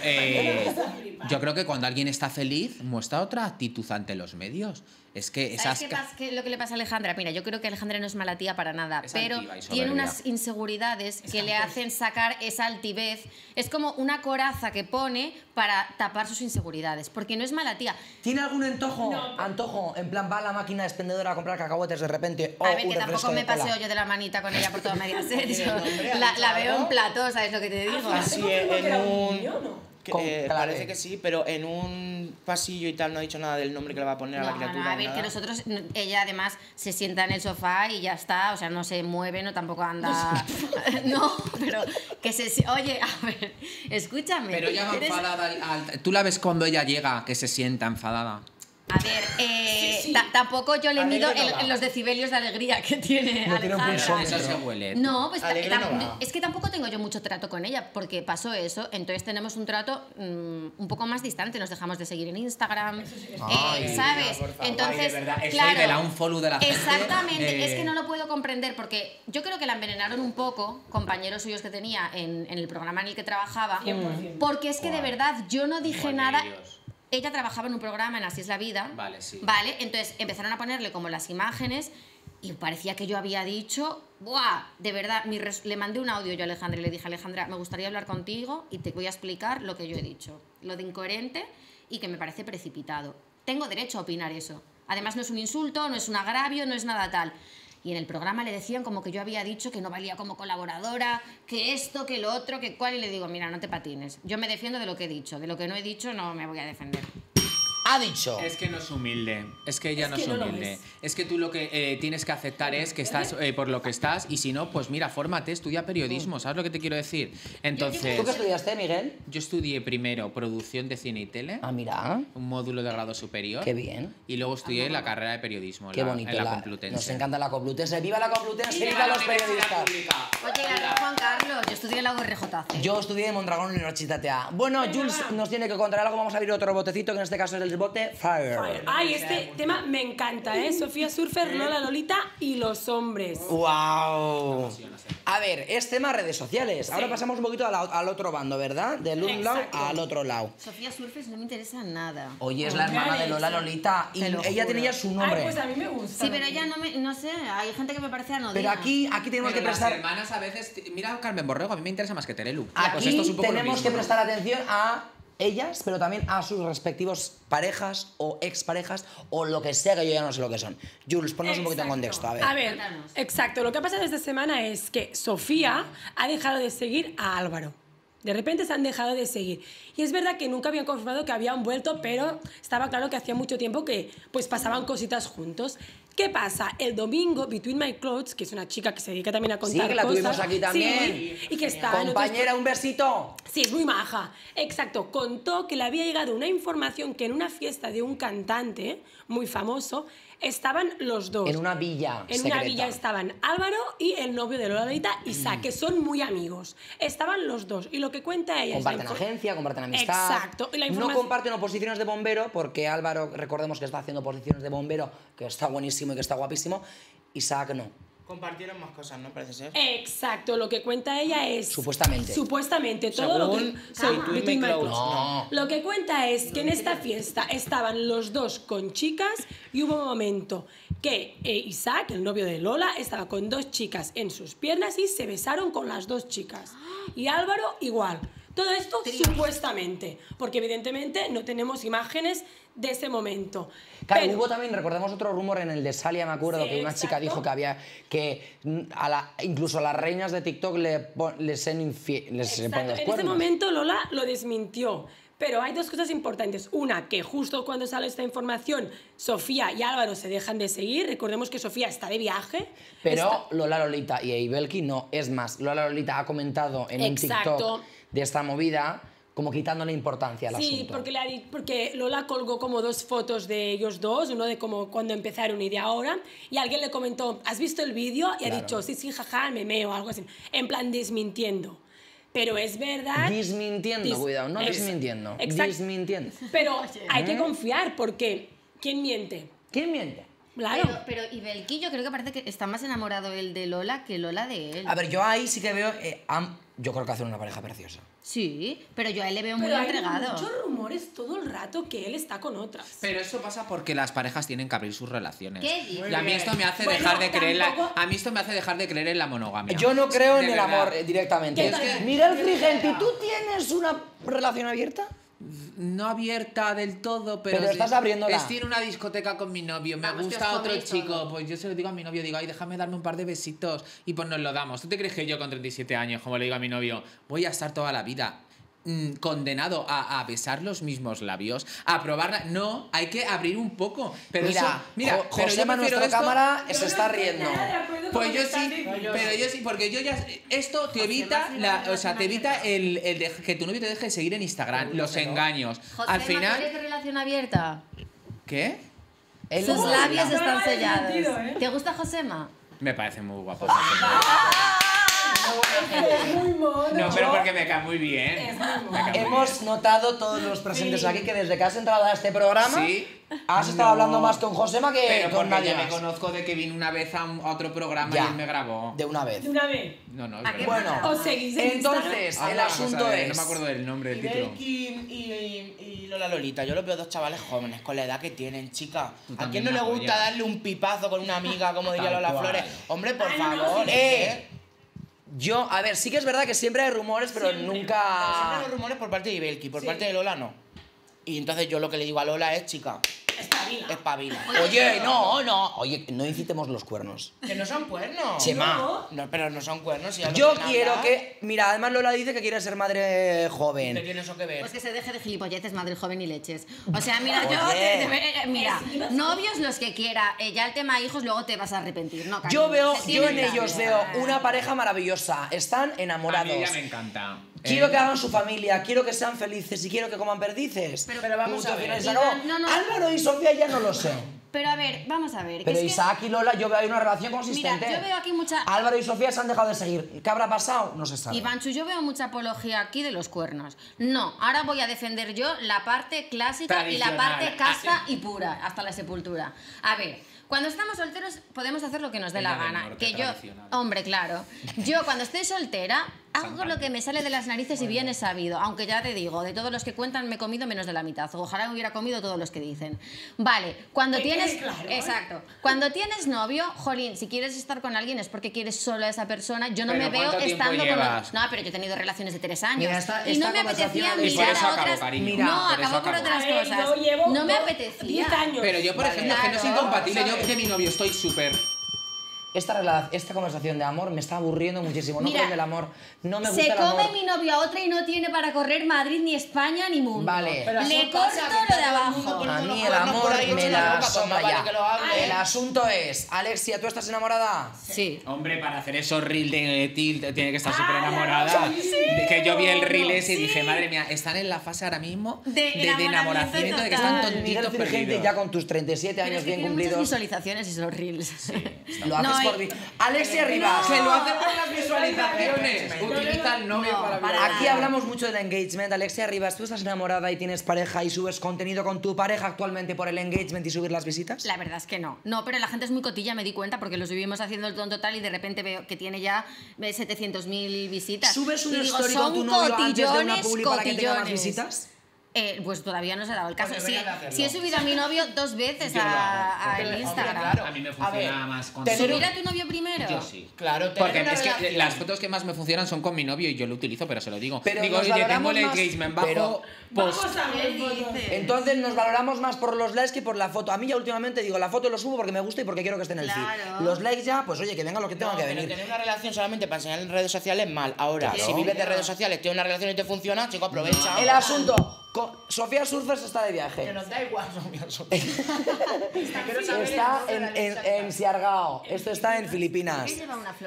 yo creo que cuando alguien está feliz, muestra otra actitud ante los medios. Es que esas... ¿Sabes qué es lo que le pasa a Alejandra? Mira, yo creo que Alejandra no es mala tía para nada, pero tiene unas inseguridades que le hacen sacar esa altivez. Es como una coraza que pone para tapar sus inseguridades, porque no es mala tía. ¿Tiene algún antojo? En plan, va a la máquina expendedora a comprar cacahuetes de repente. A ver, que tampoco me paseo yo de la manita con ella por toda Mediaset. La veo en plató, ¿sabes lo que te digo? Así en un... parece que sí, pero en un pasillo y tal no ha dicho nada del nombre que le va a poner a la criatura. No, a ver, nada. Que nosotros, ella además se sienta en el sofá y ya está, o sea, no se mueve, no tampoco anda. No, pero que se. Oye, a ver, escúchame. Pero ella va enfadada. Tú la ves cuando ella llega, que se sienta enfadada. A ver, sí. Tampoco yo le mido los decibelios de alegría que tiene Alejandra. Eso se huele. No, pues es que tampoco tengo yo mucho trato con ella, porque pasó eso, entonces tenemos un trato un poco más distante, nos dejamos de seguir en Instagram, ¿sabes? Entonces, claro, exactamente, es que no lo puedo comprender, porque yo creo que la envenenaron un poco, compañeros suyos que tenía en el programa en el que trabajaba, 100%. Porque es que de verdad yo no dije nada... Ella trabajaba en un programa en Así es la vida. Vale, sí. Vale, entonces empezaron a ponerle como las imágenes y parecía que yo había dicho... ¡Buah! De verdad, le mandé un audio yo a Alejandra y le dije, Alejandra, me gustaría hablar contigo y te voy a explicar lo que yo he dicho. Lo de incoherente y que me parece precipitado. Tengo derecho a opinar eso. Además no es un insulto, no es un agravio, no es nada tal. Y en el programa le decían como que yo había dicho que no valía como colaboradora, que esto, que lo otro, que cual. Y le digo, mira, no te patines. Yo me defiendo de lo que he dicho. De lo que no he dicho no me voy a defender. Ha dicho. Es que no es humilde. Es que ella no es humilde. Es que tú lo que tienes que aceptar es que estás por lo que estás. Y si no, pues mira, fórmate, estudia periodismo. ¿Sabes lo que te quiero decir? Entonces... ¿Tú qué estudiaste, Miguel? Yo estudié primero producción de cine y tele. Ah, mira. Un módulo de grado superior. Qué bien. Y luego estudié la carrera de periodismo. Qué bonito. En la Complutense. Nos encanta la Complutense. ¡Viva la Complutense! ¡Viva los periodistas! Oye, Juan Carlos, yo estudié en la URJ. Yo estudié en Mondragón Universidad TA. Bueno, Jules nos tiene que contar algo. Vamos a abrir otro botecito, que en este caso es el bote Fire. Ay, este tema me encanta, ¿eh? Sofía Surfer, Lola Lolita y los hombres. ¡Wow! A ver, es tema redes sociales. Ahora pasamos un poquito al otro bando, ¿verdad? Del un lado al otro lado. Sofía Surfer no me interesa nada. Oye, es la hermana de Lola Lolita y ella tenía su nombre. Ay, pues a mí me gusta. Sí, pero ella no sé, hay gente que me parece anodina. Pero aquí tenemos que prestar... Las hermanas a veces... Mira, Carmen Borrego, a mí me interesa más que Terelu. Aquí tenemos que prestar atención a... ellas, pero también a sus respectivos parejas o exparejas o lo que sea, que yo ya no sé lo que son. Jules, ponnos un poquito en contexto, a ver. A ver, exacto, lo que ha pasado esta semana es que Sofía ha dejado de seguir a Álvaro. De repente se han dejado de seguir. Y es verdad que nunca habían confirmado que habían vuelto, pero estaba claro que hacía mucho tiempo que pues pasaban cositas juntos. ¿Qué pasa? El domingo, Between My Clothes, que es una chica que se dedica también a contar cosas. Sí, que la tuvimos aquí también. Sí, y que está... Compañera, un besito. Sí, es muy maja. Exacto. Contó que le había llegado una información que en una fiesta de un cantante muy famoso estaban los dos. En una villa secreta. Estaban Álvaro y el novio de Lola Lolita, Isaac, que son muy amigos. Estaban los dos. Y lo que cuenta ella... Comparten agencia, comparten amistad. Exacto. Y la información... No comparten oposiciones de bombero, porque Álvaro, recordemos que está haciendo oposiciones de bombero, que está buenísimo y que está guapísimo. Isaac no. Compartieron más cosas, ¿no? Parece ser. Exacto, lo que cuenta ella es... Supuestamente. Todo lo que... Lo que cuenta es que en esta fiesta estaban los dos con chicas y hubo un momento que Isaac, el novio de Lola, estaba con dos chicas en sus piernas y se besaron con las dos chicas. Y Álvaro igual. Todo esto supuestamente, porque evidentemente no tenemos imágenes de ese momento. Claro, pero... hubo también, recordemos otro rumor en el de Salia, me acuerdo, que una chica dijo que había que incluso a las reinas de TikTok les ponen los cuernos. En ese momento Lola lo desmintió, Pero hay dos cosas importantes. Una, que justo cuando sale esta información, Sofía y Álvaro se dejan de seguir. Recordemos que Sofía está de viaje. Pero Lola Lolita y Eibelki no. Es más, Lola Lolita ha comentado en un TikTok de esta movida, como quitándole importancia al asunto. Sí, porque Lola colgó como dos fotos de ellos dos, uno de como cuando empezaron y de ahora, y alguien le comentó, ¿has visto el vídeo? Y ha dicho, sí, sí, jaja, memeo, algo así. En plan desmintiendo. Pero es verdad... Desmintiendo, cuidado, no desmintiendo. Exacto. Desmintiendo. Pero hay que confiar, porque ¿quién miente? ¿Quién miente? Claro. Pero Ibelki, yo creo que parece que está más enamorado él de Lola que Lola de él. A ver, yo ahí sí que veo... yo creo que hacen una pareja preciosa. Sí, pero yo a él le veo muy entregado. Hay muchos rumores todo el rato que él está con otras. Pero eso pasa porque las parejas tienen que abrir sus relaciones. ¿Qué? Y a mí esto me hace dejar de creer en la monogamia. Yo no creo en el amor directamente. Miguel Frigenti, ¿tú tienes una relación abierta? No abierta del todo, pero estás abriéndola. Estoy en una discoteca con mi novio, me gusta otro chico, pues yo se lo digo a mi novio, digo, ay, déjame darme un par de besitos y pues nos lo damos. ¿Tú te crees que yo con 37 años, como le digo a mi novio, voy a estar toda la vida condenado a besar los mismos labios, a probarla? No, hay que abrir un poco. Pero mira, eso, mira, Josema, nuestra cámara se está riendo. Pues yo sí, pero yo sí, porque yo ya... Esto te evita, o sea, te evita el que tu novio te deje de seguir en Instagram, los engaños. Al final... ¿Eres de relación abierta? ¿Qué? Sus labios están sellados. ¿Te gusta Josema? Me parece muy guapo. Muy mono. No, pero porque me cae muy bien. Hemos notado todos los presentes aquí que desde que has entrado a este programa has estado hablando más con Josema que con nadie más. Me conozco de que vine una vez a otro programa y él me grabó. ¿De una vez? ¿De una vez? No, no. Bueno, entonces el asunto es... No me acuerdo del nombre del título. Y Lola Lolita, yo los veo dos chavales jóvenes con la edad que tienen, chica. ¿A quién no le gusta darle un pipazo con una amiga, como diría Lola Flores? Hombre, por favor, Yo, a ver, sí que es verdad que siempre hay rumores, pero nunca... Siempre hay rumores por parte de Ibelki, por parte de Lola no. Y entonces yo lo que le digo a Lola es, chica... Espabila. Espabila. Oye, no. Oye, no incitemos los cuernos. Que no son cuernos. Chema. No, pero no son cuernos. Si yo quiero que... Mira, además Lola dice que quiere ser madre joven. ¿Qué tiene eso que ver? Pues que se deje de gilipolletes, madre joven y leches. O sea, mira, mira, novios los que quiera. Ya el tema hijos luego te vas a arrepentir. No, cariño, yo en ellos veo una pareja maravillosa. Están enamorados. A mí ya me encanta. Quiero que hagan su familia, quiero que sean felices y quiero que coman perdices. Pero vamos a ver. Álvaro y Sofía ya no lo sé. Pero a ver, vamos a ver. Pero Isaac y Lola, yo veo una relación consistente. Mira, yo veo aquí mucha... Álvaro y Sofía se han dejado de seguir. ¿Qué habrá pasado? No se sabe. Ivanchu, yo veo mucha apología aquí de los cuernos. No, ahora voy a defender yo la parte clásica y la parte casta y pura, hasta la sepultura. A ver... Cuando estamos solteros podemos hacer lo que nos dé la gana. Que yo, hombre, claro. Yo cuando estoy soltera hago lo que me sale de las narices y bien es sabido. Aunque ya te digo, de todos los que cuentan me he comido menos de la mitad. Ojalá hubiera comido todos los que dicen. Vale, cuando tienes... Claro, exacto. Cuando tienes novio, jolín, si quieres estar con alguien es porque quieres solo a esa persona. Yo no me veo estando con... No, pero yo he tenido relaciones de 3 años. Mira, y no me apetecía mirar a otras... Mira, no, acabo por otras cosas. No me apetecía. 10 años. Pero yo, por ejemplo, es que no es incompatible. Yo de mi novio estoy súper... Esta conversación de amor me está aburriendo muchísimo. No creo en el amor. No me gusta el amor. Se come mi novio a otra y no tiene para correr Madrid, ni España, ni mundo. Vale. Le corto lo de abajo. A mí el amor me la asoma ya. El asunto es... Alexia, ¿tú estás enamorada? Sí. Hombre, para hacer esos reels de tilt tiene que estar súper enamorada. Que yo vi el reel ese y dije, madre mía, están en la fase ahora mismo de enamoramiento, de que están tontitos perdidos. Ya con tus 37 años bien cumplidos. Tiene muchas visualizaciones esos reels. Lo haces Alexia Rivas, que lo hace por las visualizaciones. Utiliza el novio para... Aquí hablamos mucho del engagement. Alexia Rivas, ¿tú estás enamorada y tienes pareja y subes contenido con tu pareja actualmente por el engagement y subir las visitas? La verdad es que no. No, pero la gente es muy cotilla, me di cuenta, porque lo subimos haciendo el tonto total y de repente veo que tiene ya 700.000 visitas. ¿Subes una story con tu novio antes de una publi para que tenga más visitas? Pues todavía no se ha dado el caso. Pues sí he subido a mi novio 2 veces a Instagram. Claro. A mí me funciona más con... ¿Subir a tu novio primero? Yo sí. Claro, porque es que las fotos que más me funcionan son con mi novio y yo lo utilizo, pero se lo digo. Pero digo, oye, tengo el engagement bajo. Vamos a ver, entonces nos valoramos más por los likes que por la foto. A mí ya últimamente digo, la foto lo subo porque me gusta y porque quiero que esté en el feed. Claro. Los likes ya, pues oye, que vengan los que tengan que venir. Pero tener una relación solamente para enseñar en redes sociales, mal. Ahora, si vives de redes sociales, tienes una relación y te funciona, chico, aprovecha. El asunto... Sofía Surfers está de viaje. Que nos da igual, Sofía Surfers. Está en Siargao. Esto está en Filipinas.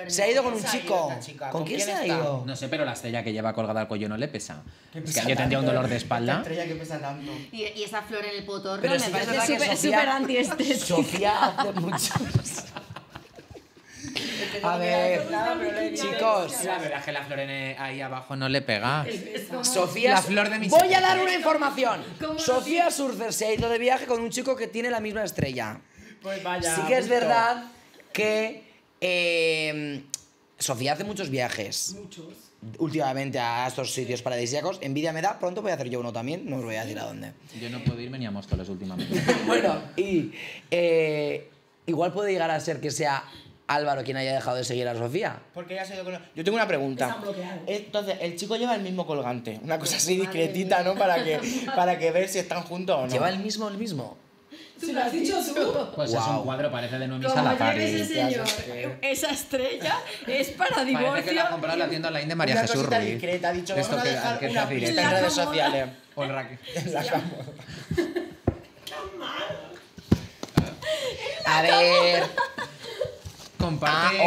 Se ha ido con un chico. ¿Con quién se ha ido? No sé, pero la estrella que lleva colgada al cuello no le pesa. Yo tendría un dolor de espalda. La estrella que pesa tanto. Y esa flor en el potorro me parece súper antiestética. Sofía hace muchos... A ver, chicos. La verdad es que la flor ahí abajo no le pega. Sofía, la flor de mis... Voy a dar una información. Sofía Surfer se ha ido de viaje con un chico que tiene la misma estrella. Pues vaya. Sí que es verdad que Sofía hace muchos viajes. Muchos. Últimamente a estos sitios paradisíacos. Envidia me da. Pronto voy a hacer yo uno también. No os voy a decir a dónde. Yo no puedo irme ni a Móstoles últimamente. Bueno, y igual puede llegar a ser que sea Álvaro quien haya dejado de seguir a Sofía. Porque ella se ha ido con... Yo tengo una pregunta. Entonces, el chico lleva el mismo colgante. Una cosa así discretita, ¿no? Para que ver si están juntos o no. Lleva el mismo. ¿Tú lo has dicho tú? Pues wow. Es un cuadro, parece de Noemí Salazar. Esa estrella es para divorcio. Parece que la ha comprado la tienda online de María una Jesús Ruiz. Discreta, ha dicho, esto que está en redes sociales. O el rack. En la cama. A ver... Comparte,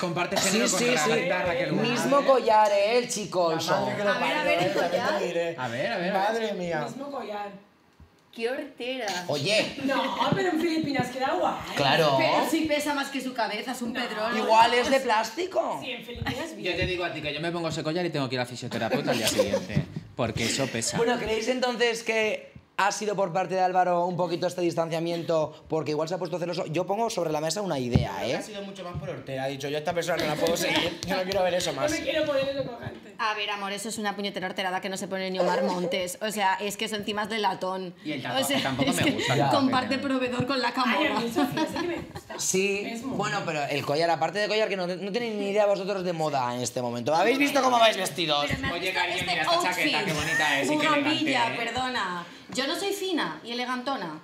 comparte género con la guitarra que mismo collar, el chico. A ver, el collar. A ver. Madre mía. Mismo collar. ¡Qué hortera! Oye. No, pero en Filipinas queda guay. Claro. Pero sí pesa más que su cabeza, es un pedrón. Igual es de plástico. Sí, en Filipinas bien. Yo te digo a ti que yo me pongo ese collar y tengo que ir a fisioterapeuta al día siguiente. Porque eso pesa. Bueno, ¿creéis entonces que ha sido por parte de Álvaro un poquito este distanciamiento porque igual se ha puesto celoso? Yo pongo sobre la mesa una idea, ¿eh? Ha sido mucho más por Ortega. Ha dicho, yo a esta persona no la puedo seguir. Yo no quiero ver eso más. No me quiero poner eso cojante. A ver, amor, eso es una puñetera horterada que no se pone ni Omar Montes. O sea, es que eso encima es de latón. Y el tatuaje tampoco me gusta. Ya, comparte proveedor con la camorra. Sí, bueno, pero el collar, aparte de collar, que no tenéis ni idea vosotros de moda en este momento. ¿Habéis visto cómo vais vestidos? Oye, cariño, mira esta chaqueta, qué bonita es. Bugamilla, perdona. Yo no soy fina y elegantona.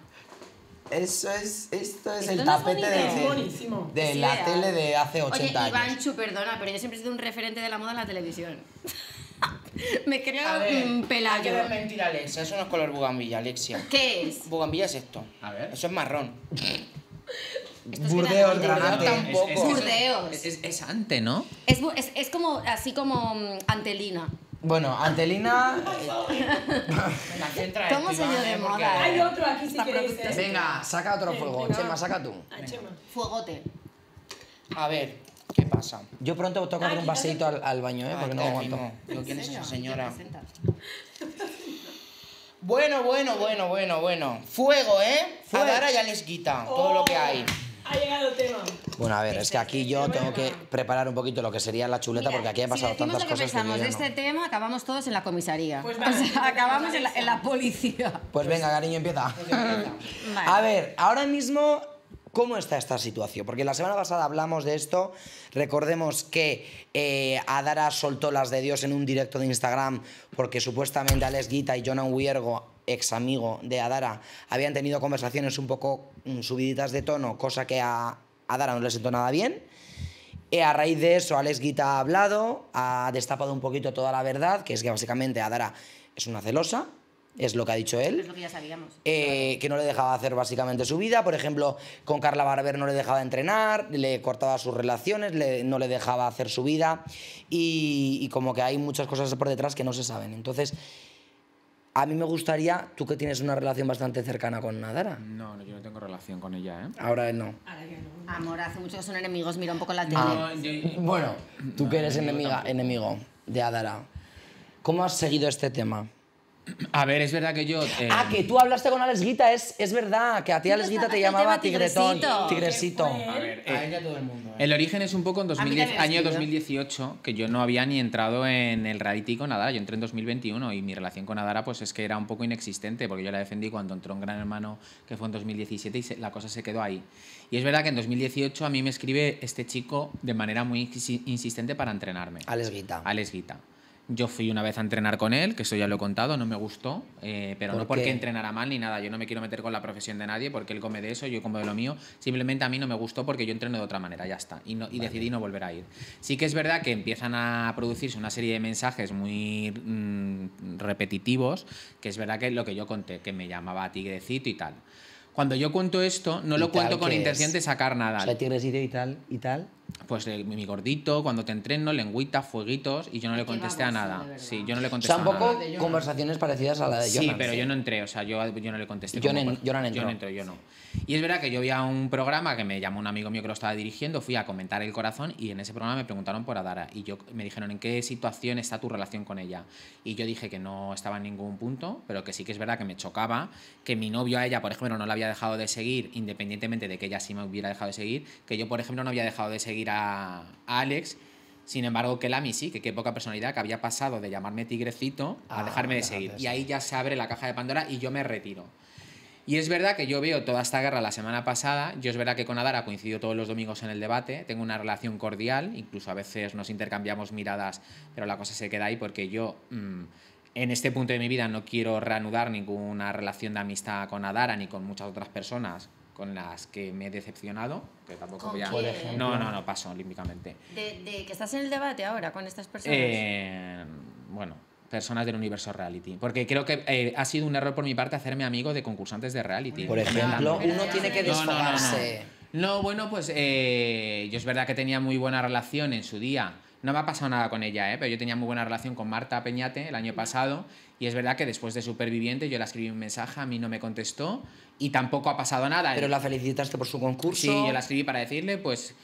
Esto es el tapete de la tele de hace 80 años. Oye, Ivanchu, perdona, pero yo siempre he sido un referente de la moda en la televisión. Me creo un pelayo. Hay que desmentir a Alexia, eso no es color bugambilla, Alexia. ¿Qué es? Bugambilla es esto. A ver. Eso es marrón. Burdeos, granate. Tampoco. Burdeos. Es ante, ¿no? Es como, así como antelina. Bueno, Antelina... ¿Cómo se dio de moda? Hay otro aquí si queréis. Venga, saca otro fuego. Chema, saca tú. Fuegote. A ver, ¿qué pasa? Yo pronto toco un paseito al baño, ¿eh? Porque no aguanto. ¿Quién es esa señora? Bueno. Fuego, ¿eh? Adara y Alex Ghita. Todo lo que hay. Ha llegado el tema. Bueno, a ver, es que aquí yo tengo que preparar un poquito lo que sería la chuleta. Mira, porque aquí han pasado tantas cosas. Si decimos lo que pensamos de este tema, acabamos todos en la comisaría. Pues vale, o sea, acabamos en la policía. Pues venga, cariño, empieza. Vale. A ver, ahora mismo, ¿cómo está esta situación? Porque la semana pasada hablamos de esto. Recordemos que Adara soltó las de Dios en un directo de Instagram porque supuestamente Alex Ghita y Jonan Huiergo, ex amigo de Adara, habían tenido conversaciones un poco subiditas de tono, cosa que a Adara no le sentó nada bien. A raíz de eso, Alex Ghita ha hablado, ha destapado un poquito toda la verdad, que es que básicamente Adara es una celosa, es lo que ha dicho él. Es lo que ya sabíamos. Que no le dejaba hacer básicamente su vida. Por ejemplo, con Carla Barber no le dejaba entrenar, le cortaba sus relaciones, no le dejaba hacer su vida. Y como que hay muchas cosas por detrás que no se saben. Entonces... A mí me gustaría, tú que tienes una relación bastante cercana con Adara. No, yo no tengo relación con ella, ¿eh? Ahora no. Amor, hace mucho que son enemigos, mira un poco la tele. Bueno, tú que eres enemigo de Adara, ¿cómo has seguido este tema? A ver, es verdad que yo... que tú hablaste con Alex Ghita, es verdad, que a ti Alex Ghita te llamaba Tigretón. Tigresito. A ver, a ella todo el mundo. El origen es un poco en año 2018, que yo no había ni entrado en el reality con Adara. Yo entré en 2021 y mi relación con Adara pues es que era un poco inexistente, porque yo la defendí cuando entró un Gran Hermano, que fue en 2017, y la cosa se quedó ahí. Y es verdad que en 2018 a mí me escribe este chico de manera muy insistente para entrenarme. Alex Ghita. Yo fui una vez a entrenar con él, que eso ya lo he contado, no me gustó, pero no porque entrenara mal ni nada. Yo no me quiero meter con la profesión de nadie porque él come de eso, yo como de lo mío. Simplemente a mí no me gustó porque yo entreno de otra manera, ya está. Y, decidí no volver a ir. Sí que es verdad que empiezan a producirse una serie de mensajes muy repetitivos, que es verdad que es lo que yo conté, que me llamaba tigrecito y tal. Cuando yo cuento esto, no lo cuento con intención de sacar nada. O sea, tigrecito y tal, Pues mi gordito, cuando te entreno, lengüita, fueguitos, y yo no le contesté a nada. Sí, yo no le contesté a nada. O sea, un poco conversaciones parecidas a la de Jonan. Sí, pero yo no entré, o sea, yo no le contesté. Jonan entró, yo no. Y es verdad que yo vi a un programa que me llamó un amigo mío que lo estaba dirigiendo, fui a comentar El Corazón, y en ese programa me preguntaron por Adara, y yo me dijeron en qué situación está tu relación con ella. Y yo dije que no estaba en ningún punto, pero que sí que es verdad que me chocaba, que mi novio a ella, por ejemplo, no la había dejado de seguir, independientemente de que ella sí me hubiera dejado de seguir, que yo, por ejemplo, no había dejado de seguir a Alex, sin embargo que él a mí sí, que qué poca personalidad, que había pasado de llamarme tigrecito a dejarme de seguir. Y ahí ya se abre la caja de Pandora y yo me retiro. Y es verdad que yo veo toda esta guerra la semana pasada. Yo es verdad que con Adara coincido todos los domingos en el debate, tengo una relación cordial, incluso a veces nos intercambiamos miradas, pero la cosa se queda ahí porque yo en este punto de mi vida no quiero reanudar ninguna relación de amistad con Adara ni con muchas otras personas con las que me he decepcionado, que tampoco voy a... No, paso olímpicamente. ¿De que estás en el debate ahora con estas personas? Bueno, personas del universo reality. Porque creo que ha sido un error por mi parte hacerme amigo de concursantes de reality. Por ejemplo, uno tiene que desfogarse. No, bueno, pues yo es verdad que tenía muy buena relación en su día. No me ha pasado nada con ella, pero yo tenía muy buena relación con Marta Peñate el año pasado, y es verdad que después de Superviviente yo le escribí un mensaje, a mí no me contestó y tampoco ha pasado nada. Pero la felicitaste por su concurso. Sí, yo la escribí para decirle, pues,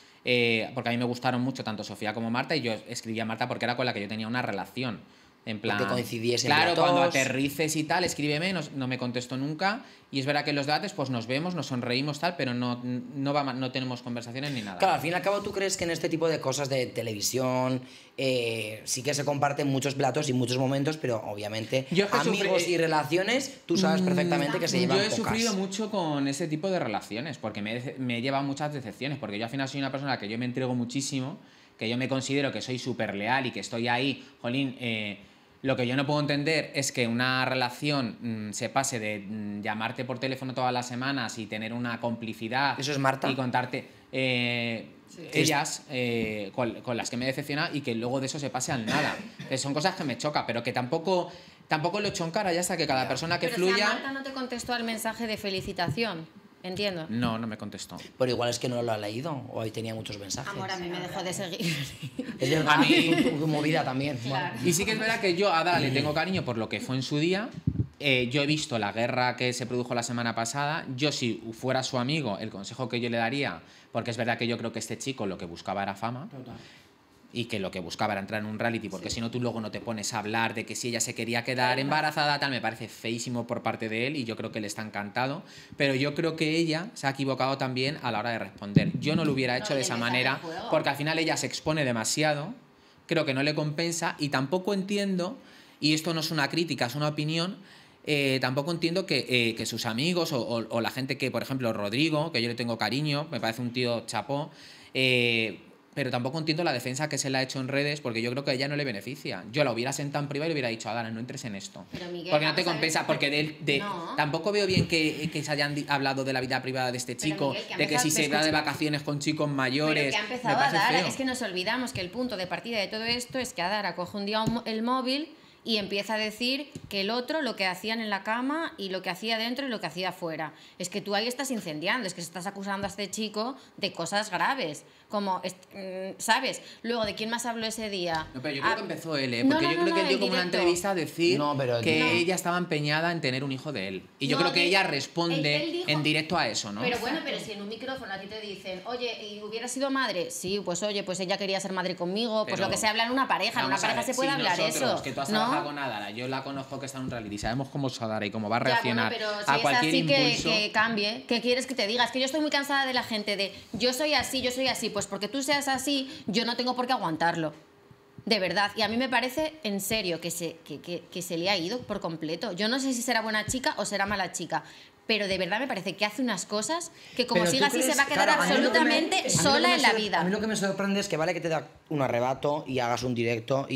porque a mí me gustaron mucho tanto Sofía como Marta, y yo escribí a Marta porque era con la que yo tenía una relación. En plan, porque coincidiesen claro, cuando aterrices y tal, escríbeme, no me contestó nunca. Y es verdad que en los debates pues nos vemos, nos sonreímos, tal, pero no tenemos conversaciones ni nada. Claro, al fin y al cabo, ¿tú crees que en este tipo de cosas de televisión sí que se comparten muchos platos y muchos momentos, pero obviamente amigos y relaciones, tú sabes perfectamente que se llevan pocas? Yo he sufrido mucho con ese tipo de relaciones, porque me lleva muchas decepciones, porque yo al final soy una persona a la que yo me entrego muchísimo, que yo me considero que soy súper leal y que estoy ahí, jolín... Lo que yo no puedo entender es que una relación se pase de llamarte por teléfono todas las semanas y tener una complicidad. Eso es Marta. Y contarte sí. Ellas con las que me decepciona, y que luego de eso se pase al nada. Son cosas que me chocan, pero que tampoco lo echo en cara, ya está, que cada persona que fluya... Pero si Marta no te contestó al mensaje de felicitación. Entiendo. No me contestó. Pero igual es que no lo ha leído, o ahí tenía muchos mensajes. Amor, a mí me dejó de seguir. A mí tu movida también. Claro. Y sí que es verdad que yo a Adara le tengo cariño por lo que fue en su día. Yo he visto la guerra que se produjo la semana pasada. Yo, si fuera su amigo, el consejo que yo le daría, porque es verdad que yo creo que este chico lo que buscaba era fama. Total. Y que lo que buscaba era entrar en un reality, porque si no, tú luego no te pones a hablar de que si ella se quería quedar embarazada, tal. Me parece feísimo por parte de él, y yo creo que él está encantado, pero yo creo que ella se ha equivocado también a la hora de responder. Yo no lo hubiera hecho de esa manera, porque al final ella se expone demasiado, creo que no le compensa, y tampoco entiendo, y esto no es una crítica, es una opinión, tampoco entiendo que sus amigos o la gente que, por ejemplo, Rodrigo, que yo le tengo cariño, me parece un tío chapó, pero tampoco entiendo la defensa que se le ha hecho en redes, porque yo creo que a ella no le beneficia. Yo la hubiera sentado en privado y le hubiera dicho, Adara, no entres en esto. Pero Miguel, porque no te compensa, porque tampoco veo bien que se hayan hablado de la vida privada de este chico, Miguel, de que si se va de vacaciones con chicos mayores... Pero que ha empezado a dar, es que nos olvidamos que el punto de partida de todo esto es que Adara coge un día el móvil y empieza a decir que el otro, lo que hacían en la cama y lo que hacía dentro y lo que hacía fuera. Es que tú ahí estás incendiando, es que estás acusando a este chico de cosas graves. Como, ¿sabes? Luego, ¿de quién más habló ese día? No, pero yo creo que empezó él, porque yo creo que él dio como una entrevista a decir que ella estaba empeñada en tener un hijo de él. Y yo creo que ella responde en directo a eso, ¿no? Pero bueno, pero si en un micrófono a ti te dicen, oye, ¿y hubiera sido madre? Sí, pues oye, pues ella quería ser madre conmigo, pues lo que se habla en una pareja. En una pareja se puede hablar eso, que tú has trabajado con Adara, yo la conozco que está en un reality, sabemos cómo es Adara y cómo va a reaccionar a cualquier impulso. Que cambie, ¿qué quieres que te diga? Es que yo estoy muy cansada de la gente de yo soy así, pues porque tú seas así, yo no tengo por qué aguantarlo. De verdad. Y a mí me parece, en serio, que se le ha ido por completo. Yo no sé si será buena chica o será mala chica, pero de verdad me parece que hace unas cosas que como siga así se va a quedar absolutamente sola en la vida. A mí lo que me sorprende es que vale que te da un arrebato y hagas un directo,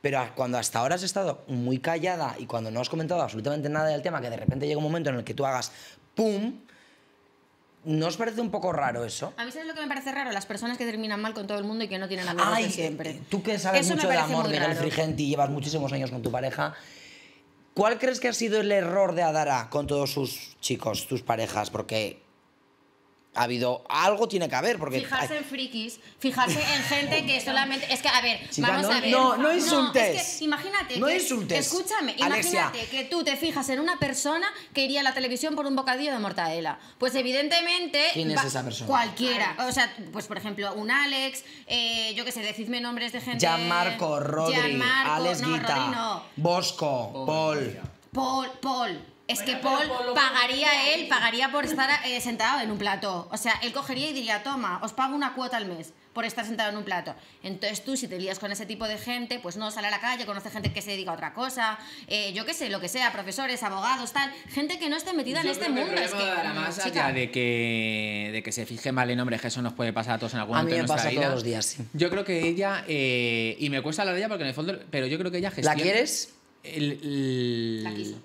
pero cuando hasta ahora has estado muy callada y cuando no has comentado absolutamente nada del tema, que de repente llega un momento en el que tú hagas ¡pum!, ¿no os parece un poco raro eso? A mí, ¿sabes lo que me parece raro? Las personas que terminan mal con todo el mundo y que no tienen amigos de siempre. Tú que sabes mucho de amor, Miguel Frigenti, y llevas muchísimos años con tu pareja, ¿cuál crees que ha sido el error de Adara con todos sus chicos, tus parejas? Porque ha habido... Algo tiene que haber, porque... Fijarse en frikis, fijarse en gente que solamente... Es que, a ver, chica, vamos a ver... No insultes. No, es que, imagínate... No insultes. Escúchame, Alexia, imagínate que tú te fijas en una persona que iría a la televisión por un bocadillo de mortadela. Pues evidentemente... ¿Quién es esa persona? Cualquiera. O sea, pues por ejemplo, un Alex, yo qué sé, decidme nombres de gente... Gianmarco, Rodri, Alex Ghita, no. Bosco, Paul... Es que Paul pagaría, él pagaría por estar sentado en un plato. O sea, él cogería y diría, toma, os pago una cuota al mes por estar sentado en un plato. Entonces tú, si te lías con ese tipo de gente, pues no, sale a la calle, conoce gente que se dedica a otra cosa, yo qué sé, lo que sea, profesores, abogados, tal, gente que no esté metida en este mundo. Es que la masa ya de que se fije mal en nombres, que eso nos puede pasar a todos en algún momento de nuestra vida. A mí me pasa todos los días, sí. Yo creo que ella, y me cuesta hablar de ella porque en el fondo, pero yo creo que ella gestiona... ¿La quieres? La quiso.